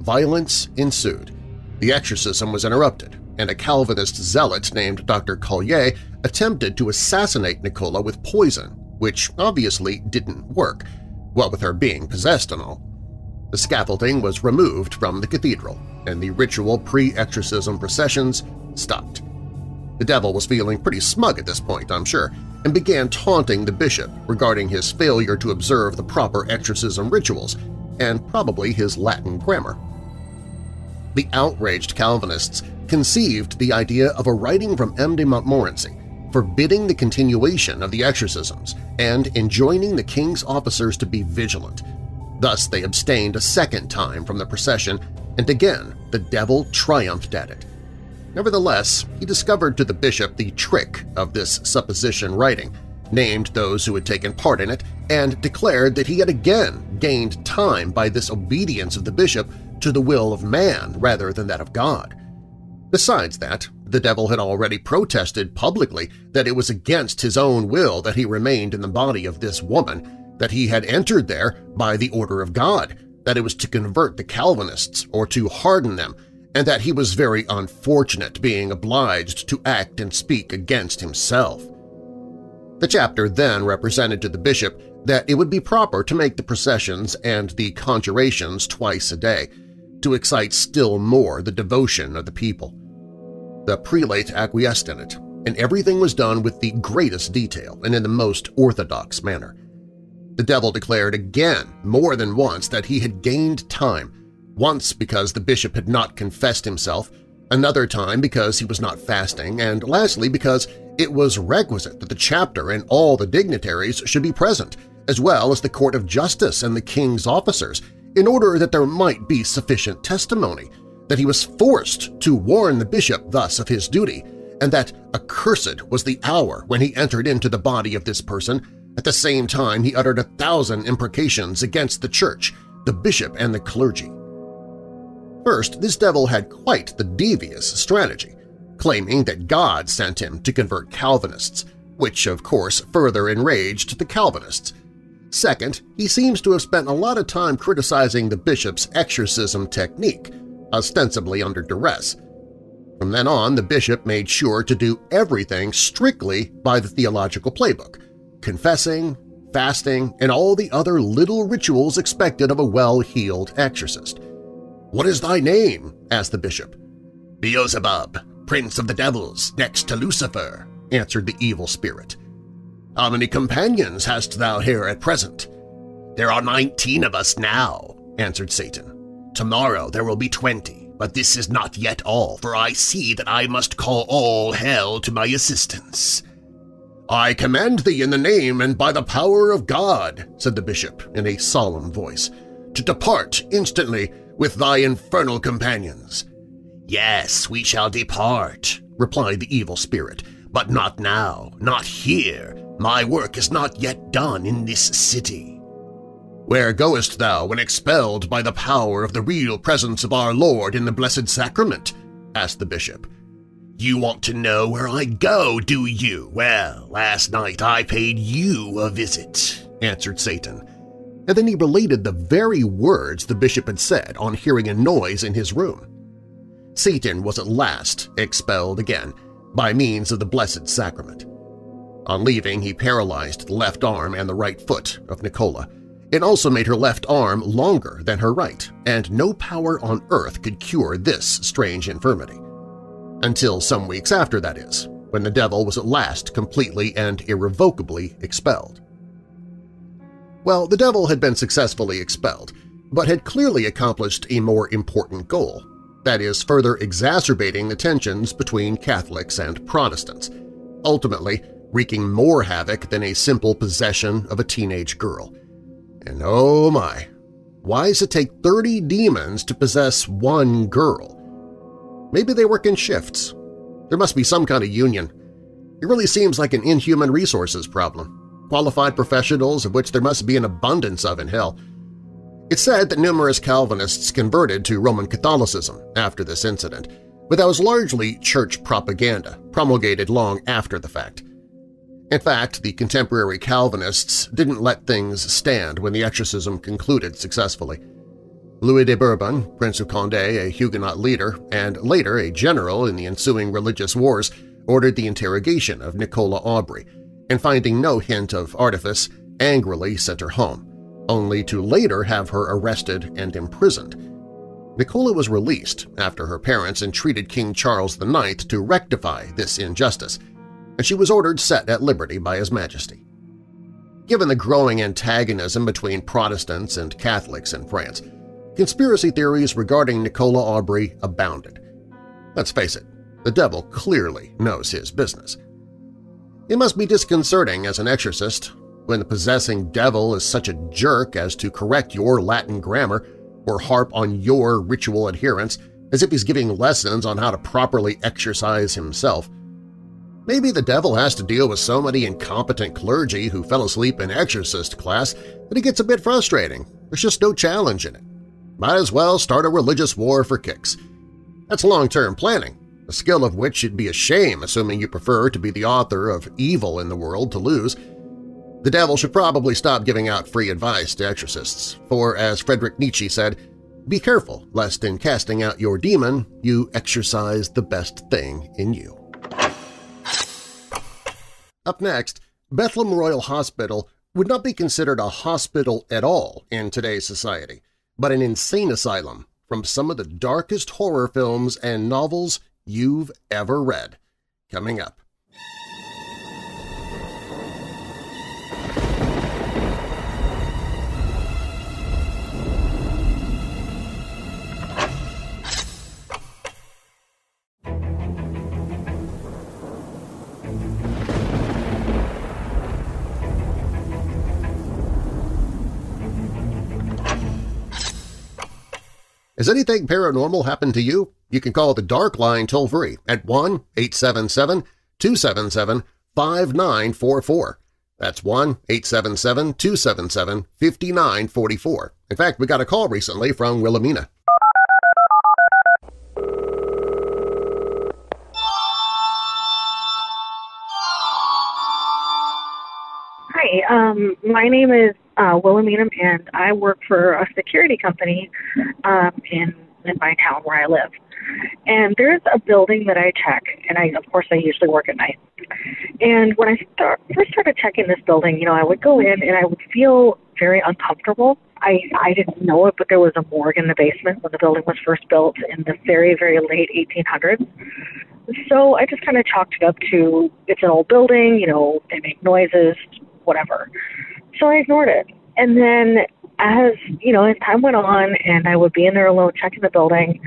Violence ensued. The exorcism was interrupted, and a Calvinist zealot named Doctor Collier attempted to assassinate Nicola with poison, which obviously didn't work, what with her being possessed and all. The scaffolding was removed from the cathedral, and the ritual pre-exorcism processions stopped. The devil was feeling pretty smug at this point, I'm sure, and began taunting the bishop regarding his failure to observe the proper exorcism rituals and probably his Latin grammar. The outraged Calvinists conceived the idea of a writing from M. de Montmorency forbidding the continuation of the exorcisms and enjoining the king's officers to be vigilant. Thus they abstained a second time from the procession, and again the devil triumphed at it. Nevertheless, he discovered to the bishop the trick of this supposition writing, named those who had taken part in it, and declared that he had again gained time by this obedience of the bishop to the will of man rather than that of God. Besides that, the devil had already protested publicly that it was against his own will that he remained in the body of this woman, that he had entered there by the order of God, that it was to convert the Calvinists or to harden them, and that he was very unfortunate being obliged to act and speak against himself. The chapter then represented to the bishop that it would be proper to make the processions and the conjurations twice a day, to excite still more the devotion of the people. The prelate acquiesced in it, and everything was done with the greatest detail and in the most orthodox manner. The devil declared again, more than once, that he had gained time, once because the bishop had not confessed himself, another time because he was not fasting, and lastly because it was requisite that the chapter and all the dignitaries should be present, as well as the court of justice and the king's officers, in order that there might be sufficient testimony, that he was forced to warn the bishop thus of his duty, and that accursed was the hour when he entered into the body of this person. At the same time, he uttered a thousand imprecations against the church, the bishop, and the clergy. First, this devil had quite the devious strategy, claiming that God sent him to convert Calvinists, which of course further enraged the Calvinists. Second, he seems to have spent a lot of time criticizing the bishop's exorcism technique, ostensibly under duress. From then on, the bishop made sure to do everything strictly by the theological playbook, confessing, fasting, and all the other little rituals expected of a well-heeled exorcist. "What is thy name?" asked the bishop. "Beelzebub, prince of the devils, next to Lucifer," answered the evil spirit. "How many companions hast thou here at present?" "There are nineteen of us now," answered Satan. "Tomorrow there will be twenty, but this is not yet all, for I see that I must call all hell to my assistance." "I command thee in the name and by the power of God," said the bishop in a solemn voice, "to depart instantly with thy infernal companions." "Yes, we shall depart," replied the evil spirit, "but not now, not here. My work is not yet done in this city." "Where goest thou when expelled by the power of the real presence of our Lord in the Blessed Sacrament?" asked the bishop. "You want to know where I go, do you? Well, last night I paid you a visit," answered Satan. And then he related the very words the bishop had said on hearing a noise in his room. Satan was at last expelled again, by means of the Blessed Sacrament. On leaving, he paralyzed the left arm and the right foot of Nicola, It also made her left arm longer than her right, and no power on earth could cure this strange infirmity. Until some weeks after, that is, when the devil was at last completely and irrevocably expelled. Well, the devil had been successfully expelled, but had clearly accomplished a more important goal, that is, further exacerbating the tensions between Catholics and Protestants, ultimately wreaking more havoc than a simple possession of a teenage girl. And oh my, why does it take thirty demons to possess one girl? Maybe they work in shifts. There must be some kind of union. It really seems like an inhuman resources problem, qualified professionals of which there must be an abundance of in hell. It's said that numerous Calvinists converted to Roman Catholicism after this incident, but that was largely church propaganda, promulgated long after the fact. In fact, the contemporary Calvinists didn't let things stand when the exorcism concluded successfully. Louis de Bourbon, Prince of Condé, a Huguenot leader, and later a general in the ensuing religious wars, ordered the interrogation of Nicola Aubrey, and finding no hint of artifice, angrily sent her home, only to later have her arrested and imprisoned. Nicola was released after her parents entreated King Charles the Ninth to rectify this injustice, and she was ordered set at liberty by His Majesty. Given the growing antagonism between Protestants and Catholics in France, conspiracy theories regarding Nicola Aubrey abounded. Let's face it, the devil clearly knows his business. It must be disconcerting as an exorcist when the possessing devil is such a jerk as to correct your Latin grammar or harp on your ritual adherence as if he's giving lessons on how to properly exercise himself. Maybe the devil has to deal with so many incompetent clergy who fell asleep in exorcist class that it gets a bit frustrating. There's just no challenge in it. Might as well start a religious war for kicks. That's long-term planning, a skill of which it'd be a shame assuming you prefer to be the author of evil in the world to lose. The devil should probably stop giving out free advice to exorcists, for as Friedrich Nietzsche said, "Be careful, lest in casting out your demon, you exorcise the best thing in you." Up next, Bethlehem Royal Hospital would not be considered a hospital at all in today's society, but an insane asylum from some of the darkest horror films and novels you've ever read. Coming up. Has anything paranormal happened to you? You can call the Dark Line toll-free at one eight seven seven, two seven seven, five nine four four. That's one eight seven seven, two seven seven, five nine four four. In fact, we got a call recently from Wilhelmina. Hi, um, my name is uh, Wilhelmina, and I work for a security company um, in, in my town where I live. And there's a building that I check, and I, of course, I usually work at night. And when I start, first started checking this building, you know, I would go in and I would feel very uncomfortable. I, I didn't know it, but there was a morgue in the basement when the building was first built in the very, very late eighteen hundreds. So I just kind of chalked it up to, it's an old building, you know, they make noises, whatever. So I ignored it. And then as, you know, as time went on and I would be in there alone checking the building,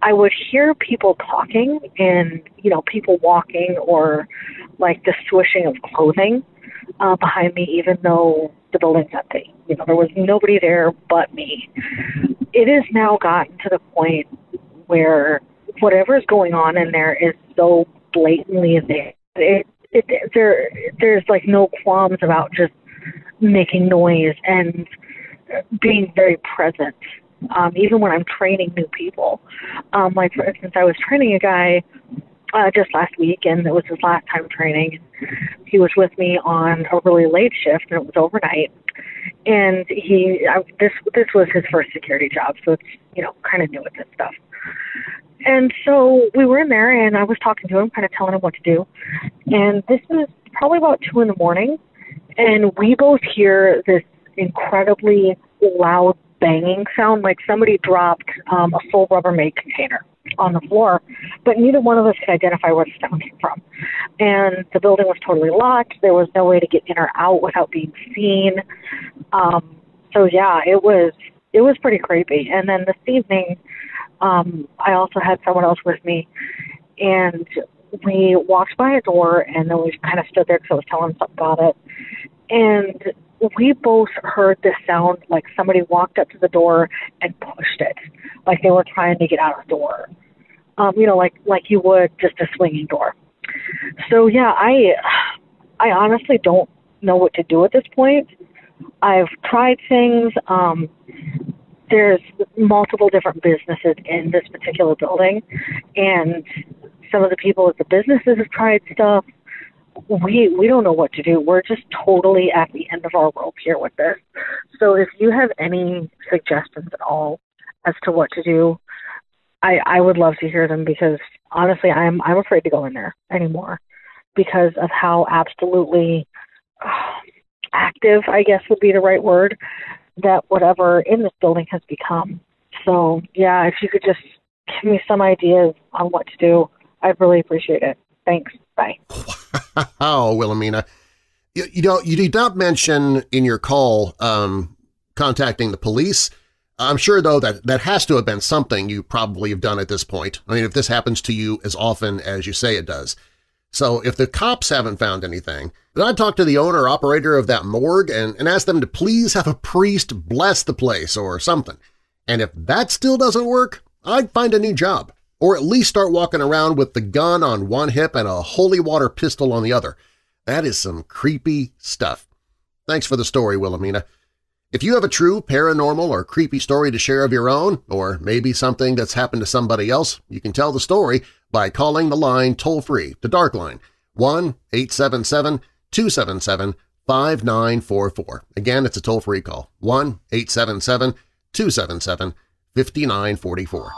I would hear people talking and, you know, people walking or like the swishing of clothing uh, behind me, even though the building's empty. You know, there was nobody there but me. It has now gotten to the point where whatever's going on in there is so blatantly there. It, It, there, there's like no qualms about just making noise and being very present. Um, even when I'm training new people, um, like for instance, I was training a guy uh, just last week, and it was his last time training. He was with me on a really late shift, and it was overnight. And he, I, this this was his first security job, so it's, you know, kind of new with this stuff. And so we were in there, and I was talking to him, kind of telling him what to do. And this was probably about two in the morning, and we both hear this incredibly loud banging sound, like somebody dropped um, a full Rubbermaid container on the floor, but neither one of us could identify where the sound came from. And the building was totally locked. There was no way to get in or out without being seen. Um, so, yeah, it was it was pretty creepy. And then this evening, um, I also had someone else with me, and we walked by a door, and then we kind of stood there because I was telling them something about it. And we both heard this sound like somebody walked up to the door and pushed it, like they were trying to get out of the door, um, you know, like like you would just a swinging door. So, yeah, I I honestly don't know what to do at this point. I've tried things. Um, there's multiple different businesses in this particular building, and some of the people at the businesses have tried stuff. We we don't know what to do. We're just totally at the end of our rope here with this. So if you have any suggestions at all as to what to do, I, I would love to hear them, because honestly, I'm I'm afraid to go in there anymore because of how absolutely uh, active, I guess would be the right word, that whatever in this building has become. So, yeah, if you could just give me some ideas on what to do, I'd really appreciate it. Thanks. Bye. Oh, Wilhelmina, you, you don't you did not mention in your call um, contacting the police. I'm sure, though, that that has to have been something you probably have done at this point. I mean, if this happens to you as often as you say it does. So if the cops haven't found anything, then I'd talk to the owner or operator of that morgue and, and ask them to please have a priest bless the place or something. And if that still doesn't work, I'd find a new job. Or at least start walking around with the gun on one hip and a holy water pistol on the other. That is some creepy stuff. Thanks for the story, Wilhelmina. If you have a true paranormal or creepy story to share of your own, or maybe something that's happened to somebody else, you can tell the story by calling the line toll-free, the Dark Line, one eight seven seven, two seven seven, five nine four four. Again, it's a toll-free call, one eight seven seven, two seven seven, five nine four four.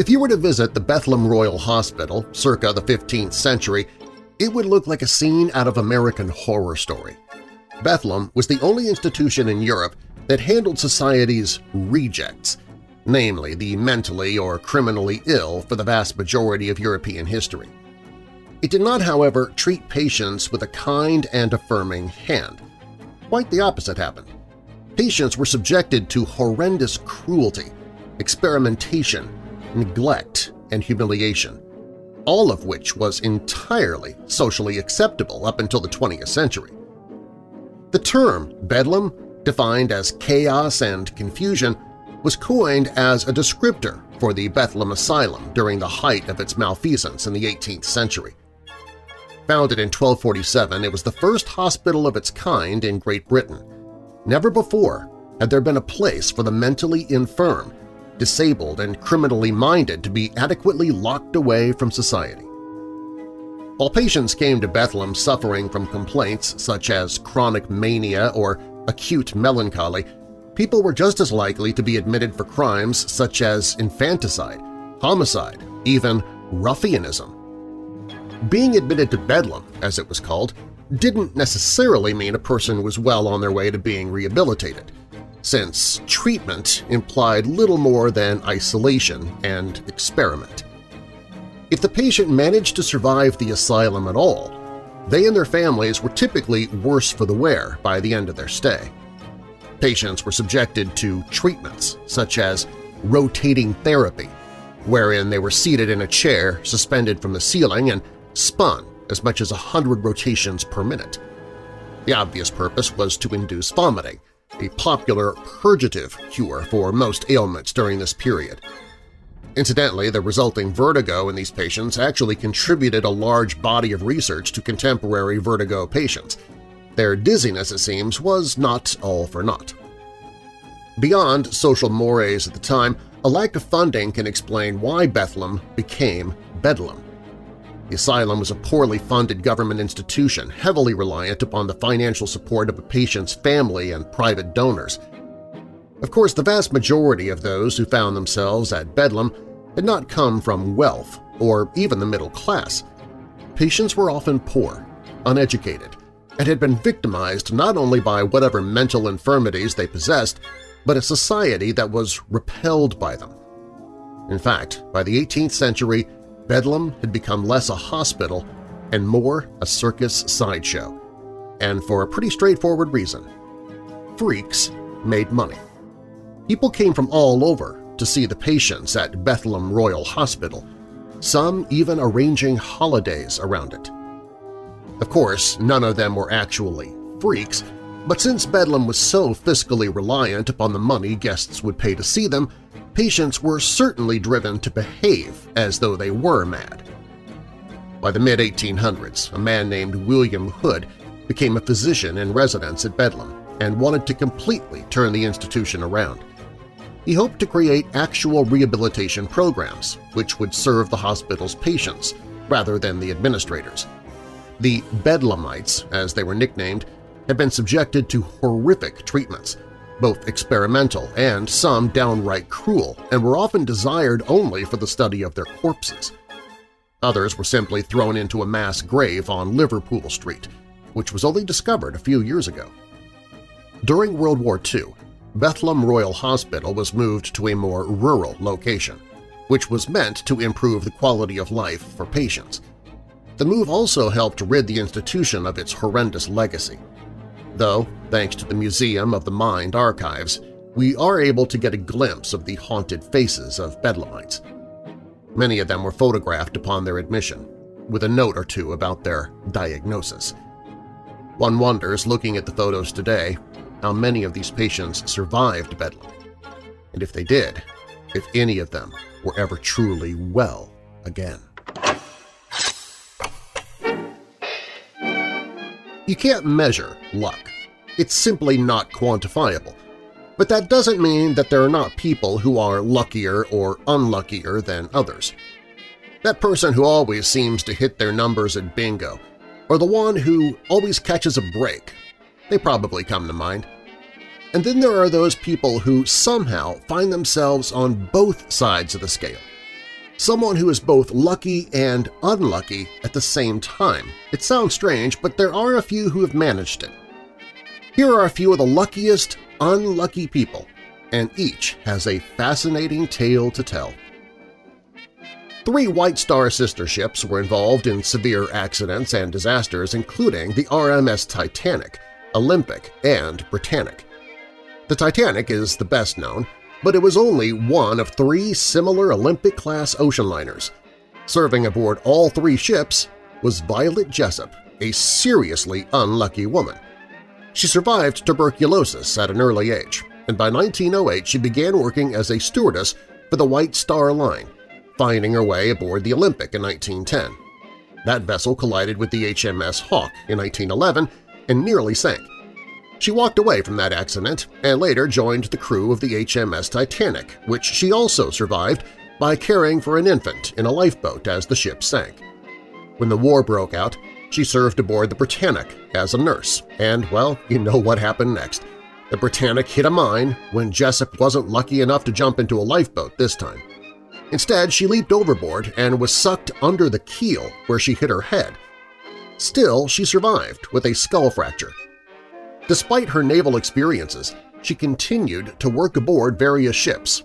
If you were to visit the Bethlehem Royal Hospital circa the fifteenth century, it would look like a scene out of American Horror Story. Bethlehem was the only institution in Europe that handled society's rejects, namely the mentally or criminally ill for the vast majority of European history. It did not, however, treat patients with a kind and affirming hand. Quite the opposite happened. Patients were subjected to horrendous cruelty, experimentation, neglect, and humiliation, all of which was entirely socially acceptable up until the twentieth century. The term Bedlam, defined as chaos and confusion, was coined as a descriptor for the Bethlehem Asylum during the height of its malfeasance in the eighteenth century. Founded in twelve forty-seven, it was the first hospital of its kind in Great Britain. Never before had there been a place for the mentally infirm, disabled and criminally minded to be adequately locked away from society. While patients came to Bethlehem suffering from complaints such as chronic mania or acute melancholy, people were just as likely to be admitted for crimes such as infanticide, homicide, even ruffianism. Being admitted to Bedlam, as it was called, didn't necessarily mean a person was well on their way to being rehabilitated, since treatment implied little more than isolation and experiment. If the patient managed to survive the asylum at all, they and their families were typically worse for the wear by the end of their stay. Patients were subjected to treatments such as rotating therapy, wherein they were seated in a chair suspended from the ceiling and spun as much as one hundred rotations per minute. The obvious purpose was to induce vomiting, a popular purgative cure for most ailments during this period. Incidentally, the resulting vertigo in these patients actually contributed a large body of research to contemporary vertigo patients. Their dizziness, it seems, was not all for naught. Beyond social mores at the time, a lack of funding can explain why Bethlehem became Bedlam. The asylum was a poorly funded government institution, heavily reliant upon the financial support of a patient's family and private donors. Of course, the vast majority of those who found themselves at Bedlam had not come from wealth or even the middle class. Patients were often poor, uneducated, and had been victimized not only by whatever mental infirmities they possessed, but a society that was repelled by them. In fact, by the eighteenth century, Bedlam had become less a hospital and more a circus sideshow, and for a pretty straightforward reason. Freaks made money. People came from all over to see the patients at Bethlehem Royal Hospital, some even arranging holidays around it. Of course, none of them were actually freaks, but since Bedlam was so fiscally reliant upon the money guests would pay to see them, patients were certainly driven to behave as though they were mad. By the mid eighteen hundreds, a man named William Hood became a physician in residence at Bedlam and wanted to completely turn the institution around. He hoped to create actual rehabilitation programs which would serve the hospital's patients rather than the administrators. The Bedlamites, as they were nicknamed, had been subjected to horrific treatments, both experimental and some downright cruel, and were often desired only for the study of their corpses. Others were simply thrown into a mass grave on Liverpool Street, which was only discovered a few years ago. During World War Two, Bethlehem Royal Hospital was moved to a more rural location, which was meant to improve the quality of life for patients. The move also helped rid the institution of its horrendous legacy. Though, thanks to the Museum of the Mind archives, we are able to get a glimpse of the haunted faces of Bedlamites. Many of them were photographed upon their admission, with a note or two about their diagnosis. One wonders, looking at the photos today, how many of these patients survived Bedlam, and if they did, if any of them were ever truly well again. You can't measure luck. It's simply not quantifiable. But that doesn't mean that there are not people who are luckier or unluckier than others. That person who always seems to hit their numbers at bingo, or the one who always catches a break, they probably come to mind. And then there are those people who somehow find themselves on both sides of the scale. Someone who is both lucky and unlucky at the same time. It sounds strange, but there are a few who have managed it. Here are a few of the luckiest, unlucky people, and each has a fascinating tale to tell. Three White Star sister ships were involved in severe accidents and disasters, including the R M S Titanic, Olympic, and Britannic. The Titanic is the best known, but it was only one of three similar Olympic-class ocean liners. Serving aboard all three ships was Violet Jessup, a seriously unlucky woman. She survived tuberculosis at an early age, and by nineteen oh eight she began working as a stewardess for the White Star Line, finding her way aboard the Olympic in nineteen ten. That vessel collided with the H M S Hawke in nineteen eleven and nearly sank. She walked away from that accident and later joined the crew of the H M S Titanic, which she also survived by caring for an infant in a lifeboat as the ship sank. When the war broke out, she served aboard the Britannic as a nurse, and, well, you know what happened next. The Britannic hit a mine when Jessup wasn't lucky enough to jump into a lifeboat this time. Instead, she leaped overboard and was sucked under the keel where she hit her head. Still, she survived with a skull fracture. Despite her naval experiences, she continued to work aboard various ships,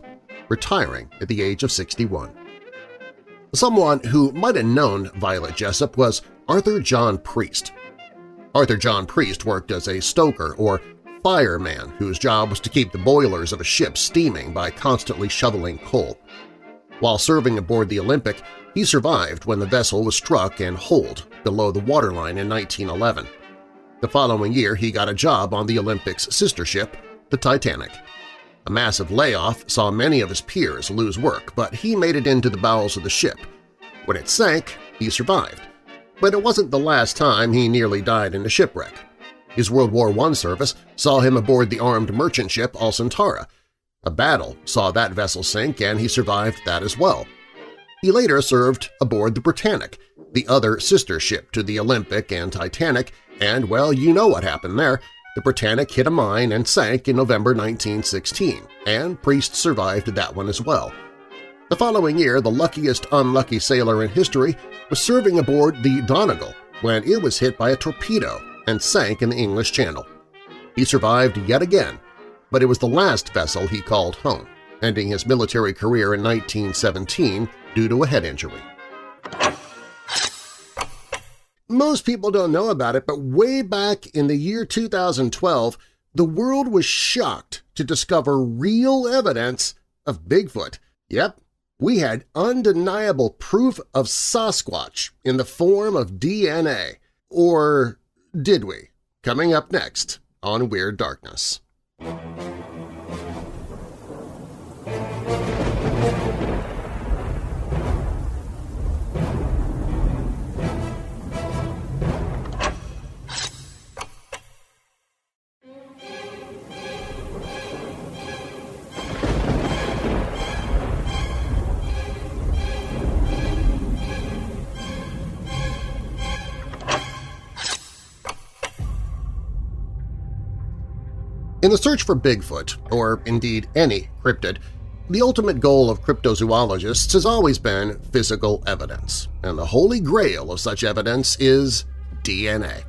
retiring at the age of sixty-one. Someone who might have known Violet Jessup was Arthur John Priest. Arthur John Priest worked as a stoker or fireman whose job was to keep the boilers of a ship steaming by constantly shoveling coal. While serving aboard the Olympic, he survived when the vessel was struck and holed below the waterline in nineteen eleven. The following year, he got a job on the Olympic's sister ship, the Titanic. A massive layoff saw many of his peers lose work, but he made it into the bowels of the ship. When it sank, he survived. But it wasn't the last time he nearly died in a shipwreck. His World War One service saw him aboard the armed merchant ship Alcantara. A battle saw that vessel sink, and he survived that as well. He later served aboard the Britannic, the other sister ship to the Olympic and Titanic, and, well, you know what happened there. The Britannic hit a mine and sank in November nineteen sixteen, and Priest survived that one as well. The following year, the luckiest unlucky sailor in history was serving aboard the Donegal when it was hit by a torpedo and sank in the English Channel. He survived yet again, but it was the last vessel he called home, ending his military career in nineteen seventeen due to a head injury. Most people don't know about it, but way back in the year two thousand twelve, the world was shocked to discover real evidence of Bigfoot. Yep, we had undeniable proof of Sasquatch in the form of D N A. Or did we? Coming up next on Weird Darkness. In the search for Bigfoot, or indeed any cryptid, the ultimate goal of cryptozoologists has always been physical evidence, and the holy grail of such evidence is D N A.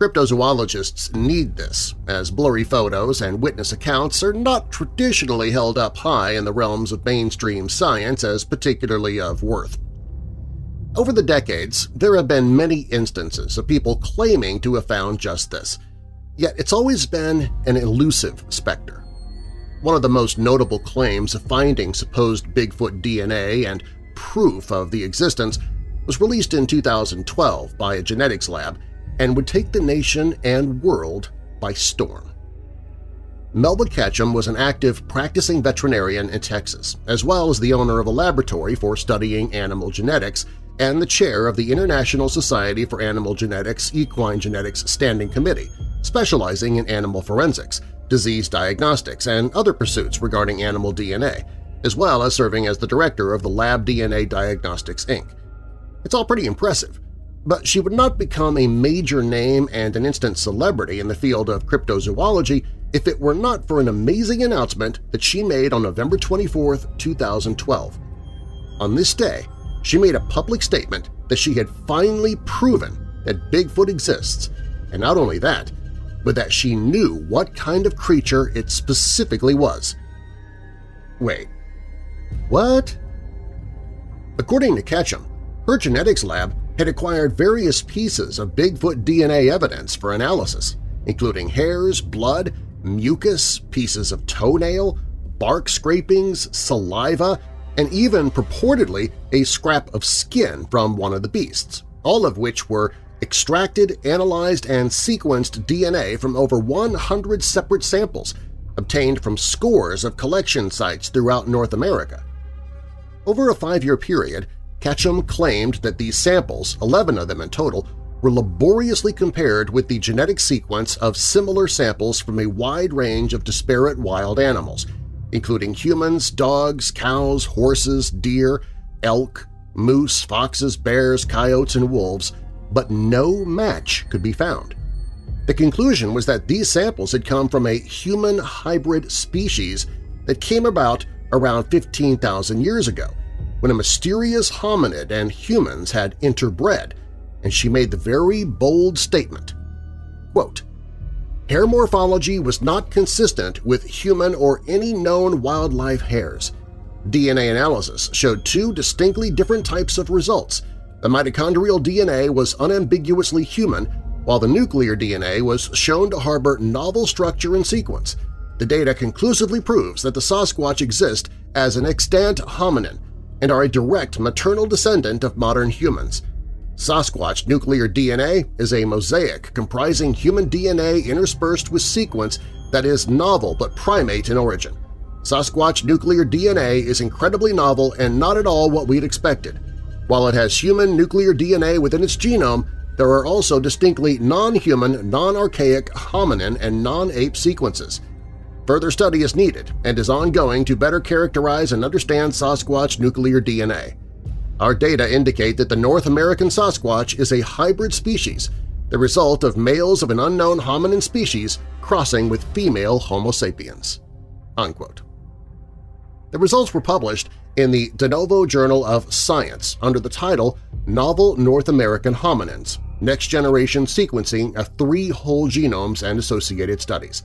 Cryptozoologists need this, as blurry photos and witness accounts are not traditionally held up high in the realms of mainstream science as particularly of worth. Over the decades, there have been many instances of people claiming to have found just this. Yet it's always been an elusive specter. One of the most notable claims of finding supposed Bigfoot D N A and proof of the existence was released in two thousand twelve by a genetics lab and would take the nation and world by storm. Melba Ketchum was an active practicing veterinarian in Texas, as well as the owner of a laboratory for studying animal genetics and the chair of the International Society for Animal Genetics Equine Genetics Standing Committee, specializing in animal forensics, disease diagnostics, and other pursuits regarding animal D N A, as well as serving as the director of the Lab D N A Diagnostics, Incorporated. It's all pretty impressive, but she would not become a major name and an instant celebrity in the field of cryptozoology if it were not for an amazing announcement that she made on November twenty-fourth, two thousand twelve. On this day, she made a public statement that she had finally proven that Bigfoot exists, and not only that, but that she knew what kind of creature it specifically was. Wait, what? According to Ketchum, her genetics lab had acquired various pieces of Bigfoot D N A evidence for analysis, including hairs, blood, mucus, pieces of toenail, bark scrapings, saliva, and even purportedly a scrap of skin from one of the beasts, all of which were extracted, analyzed, and sequenced D N A from over one hundred separate samples obtained from scores of collection sites throughout North America. Over a five-year period, Ketchum claimed that these samples, eleven of them in total, were laboriously compared with the genetic sequence of similar samples from a wide range of disparate wild animals, including humans, dogs, cows, horses, deer, elk, moose, foxes, bears, coyotes, and wolves, but no match could be found. The conclusion was that these samples had come from a human hybrid species that came about around fifteen thousand years ago, when a mysterious hominid and humans had interbred, and she made the very bold statement, quote, "Hair morphology was not consistent with human or any known wildlife hairs. D N A analysis showed two distinctly different types of results. The mitochondrial D N A was unambiguously human, while the nuclear D N A was shown to harbor novel structure and sequence. The data conclusively proves that the Sasquatch exist as an extant hominin and are a direct maternal descendant of modern humans. Sasquatch nuclear D N A is a mosaic comprising human D N A interspersed with sequence that is novel but primate in origin. Sasquatch nuclear D N A is incredibly novel and not at all what we'd expected. While it has human nuclear D N A within its genome, there are also distinctly non-human, non-archaic hominin and non-ape sequences. Further study is needed and is ongoing to better characterize and understand Sasquatch nuclear D N A. Our data indicate that the North American Sasquatch is a hybrid species, the result of males of an unknown hominin species crossing with female Homo sapiens." Unquote. The results were published in the De Novo Journal of Science under the title Novel North American Hominins – Next Generation Sequencing of Three Whole Genomes and Associated Studies.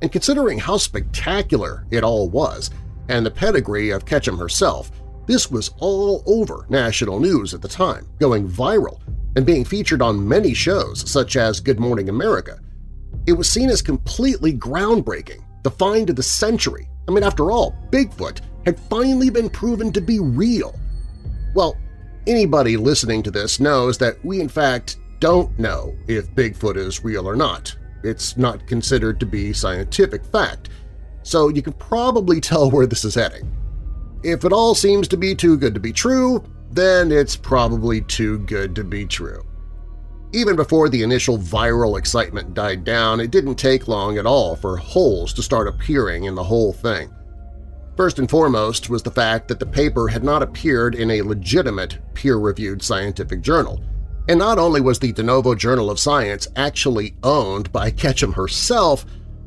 And considering how spectacular it all was and the pedigree of Ketchum herself, this was all over national news at the time, going viral and being featured on many shows such as Good Morning America. It was seen as completely groundbreaking, the find of the century. I mean, after all, Bigfoot had finally been proven to be real. Well, anybody listening to this knows that we in fact don't know if Bigfoot is real or not. It's not considered to be scientific fact, so you can probably tell where this is heading. If it all seems to be too good to be true, then it's probably too good to be true. Even before the initial viral excitement died down, it didn't take long at all for holes to start appearing in the whole thing. First and foremost was the fact that the paper had not appeared in a legitimate, peer-reviewed scientific journal. And not only was the De Novo Journal of Science actually owned by Ketchum herself,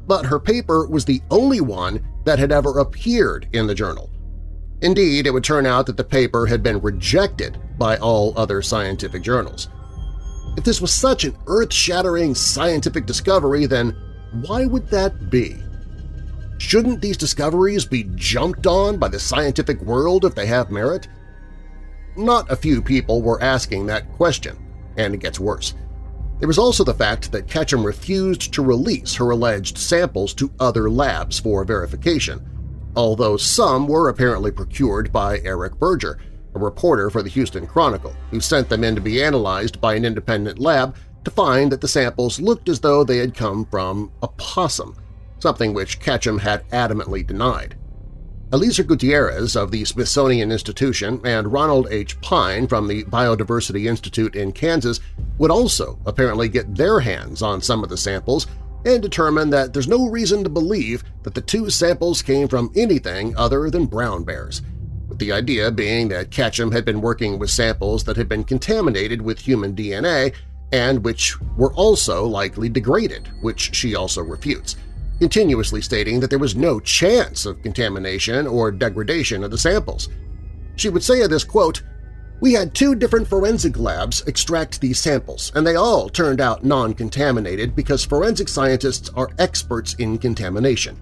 but her paper was the only one that had ever appeared in the journal. Indeed, it would turn out that the paper had been rejected by all other scientific journals. If this was such an earth-shattering scientific discovery, then why would that be? Shouldn't these discoveries be jumped on by the scientific world if they have merit? Not a few people were asking that question, and it gets worse. There was also the fact that Ketchum refused to release her alleged samples to other labs for verification, although some were apparently procured by Eric Berger, a reporter for the Houston Chronicle, who sent them in to be analyzed by an independent lab to find that the samples looked as though they had come from a possum, something which Ketchum had adamantly denied. Eliezer Gutierrez of the Smithsonian Institution and Ronald H. Pine from the Biodiversity Institute in Kansas would also apparently get their hands on some of the samples and determine that there's no reason to believe that the two samples came from anything other than brown bears, with the idea being that Ketchum had been working with samples that had been contaminated with human D N A and which were also likely degraded, which she also refutes, continuously stating that there was no chance of contamination or degradation of the samples. She would say of this, quote, "We had two different forensic labs extract these samples, and they all turned out non-contaminated because forensic scientists are experts in contamination.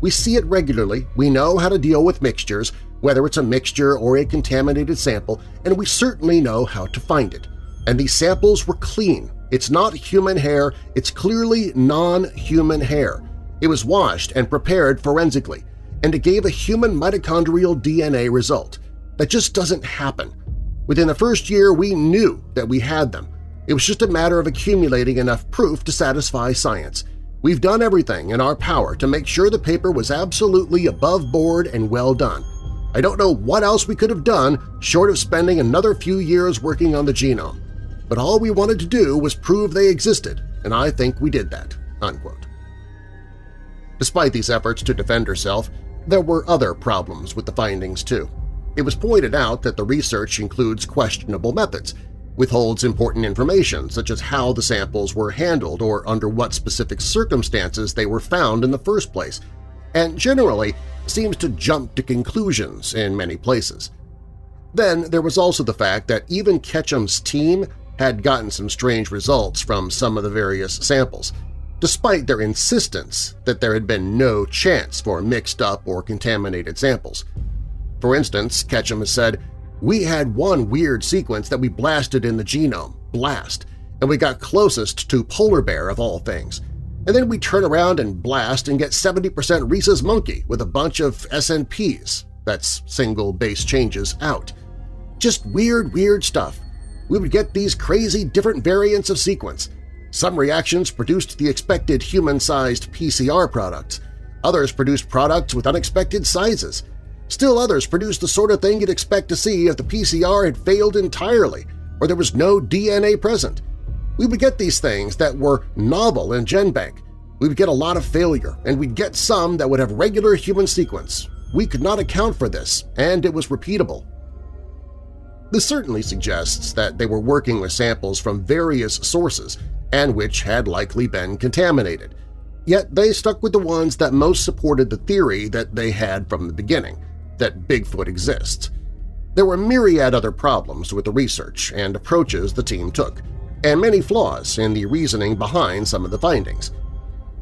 We see it regularly, we know how to deal with mixtures, whether it's a mixture or a contaminated sample, and we certainly know how to find it. And these samples were clean. It's not human hair, it's clearly non-human hair. It was washed and prepared forensically, and it gave a human mitochondrial D N A result. That just doesn't happen. Within the first year, we knew that we had them. It was just a matter of accumulating enough proof to satisfy science. We've done everything in our power to make sure the paper was absolutely above board and well done. I don't know what else we could have done short of spending another few years working on the genome. But all we wanted to do was prove they existed, and I think we did that." Unquote. Despite these efforts to defend herself, there were other problems with the findings, too. It was pointed out that the research includes questionable methods, withholds important information such as how the samples were handled or under what specific circumstances they were found in the first place, and generally seems to jump to conclusions in many places. Then there was also the fact that even Ketchum's team had gotten some strange results from some of the various samples, despite their insistence that there had been no chance for mixed-up or contaminated samples. For instance, Ketchum has said, "We had one weird sequence that we blasted in the genome, blast, and we got closest to polar bear of all things. And then we turn around and blast and get seventy percent rhesus monkey with a bunch of S N Ps, that's single base changes, out. Just weird, weird stuff. We would get these crazy different variants of sequence. Some reactions produced the expected human-sized P C R products. Others produced products with unexpected sizes. Still others produced the sort of thing you'd expect to see if the P C R had failed entirely or there was no D N A present. We would get these things that were novel in GenBank. We would get a lot of failure, and we'd get some that would have regular human sequence. We could not account for this, and it was repeatable. This certainly suggests that they were working with samples from various sources and which had likely been contaminated. Yet they stuck with the ones that most supported the theory that they had from the beginning, that Bigfoot exists. There were myriad other problems with the research and approaches the team took, and many flaws in the reasoning behind some of the findings.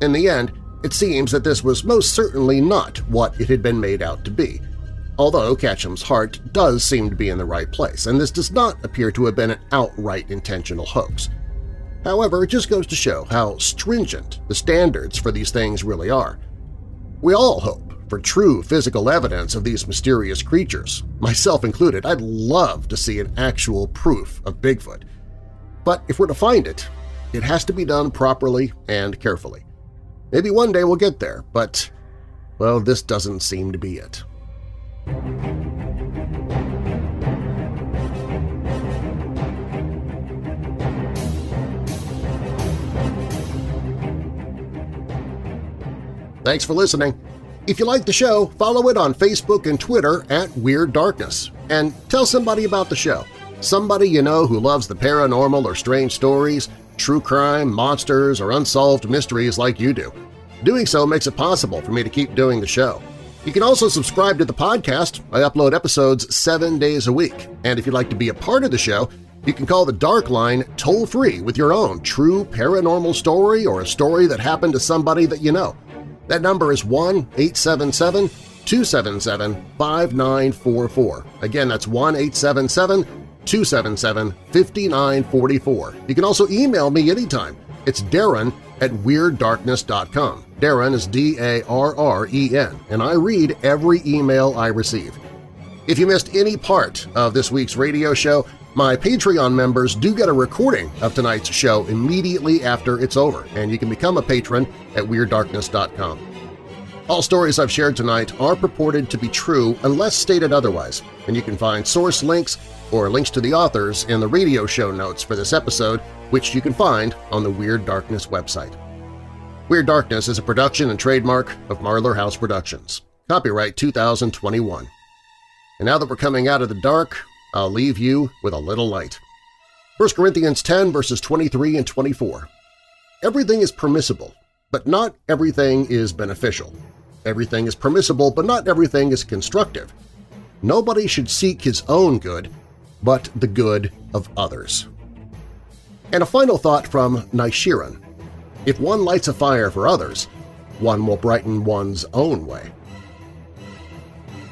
In the end, it seems that this was most certainly not what it had been made out to be, although Ketchum's heart does seem to be in the right place, and this does not appear to have been an outright intentional hoax. However, it just goes to show how stringent the standards for these things really are. We all hope for true physical evidence of these mysterious creatures, myself included. I'd love to see an actual proof of Bigfoot. But if we're to find it, it has to be done properly and carefully. Maybe one day we'll get there, but, well, this doesn't seem to be it. Thanks for listening. If you like the show, follow it on Facebook and Twitter at Weird Darkness, and tell somebody about the show. Somebody you know who loves the paranormal or strange stories, true crime, monsters, or unsolved mysteries like you do. Doing so makes it possible for me to keep doing the show. You can also subscribe to the podcast. I upload episodes seven days a week. And if you'd like to be a part of the show, you can call the Dark Line toll-free with your own true paranormal story or a story that happened to somebody that you know. That number is one eight seven seven, two seven seven, five nine four four. Again, that's one eight seven seven, two seven seven, five nine four four. You can also email me anytime. It's Darren at Weird Darkness dot com. Darren is D A R R E N, and I read every email I receive. If you missed any part of this week's radio show, my Patreon members do get a recording of tonight's show immediately after it's over, and you can become a patron at Weird Darkness dot com. All stories I've shared tonight are purported to be true unless stated otherwise, and you can find source links or links to the authors in the radio show notes for this episode, which you can find on the Weird Darkness website. Weird Darkness is a production and trademark of Marlar House Productions. Copyright two thousand twenty-one. And now that we're coming out of the dark, I'll leave you with a little light. First Corinthians ten, verses twenty-three and twenty-four. Everything is permissible, but not everything is beneficial. Everything is permissible, but not everything is constructive. Nobody should seek his own good, but the good of others. And a final thought from Nichiren. If one lights a fire for others, one will brighten one's own way.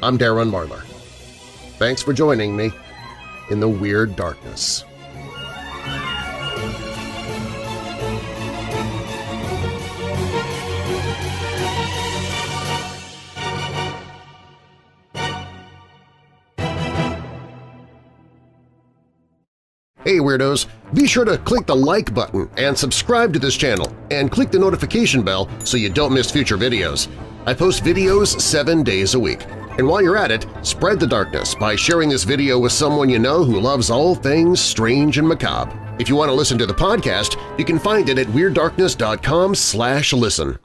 I'm Darren Marlar. Thanks for joining me in the Weird Darkness. Hey Weirdos! Be sure to click the like button and subscribe to this channel, and click the notification bell so you don't miss future videos. I post videos seven days a week. And while you're at it, spread the darkness by sharing this video with someone you know who loves all things strange and macabre. If you want to listen to the podcast, you can find it at Weird Darkness dot com slash listen.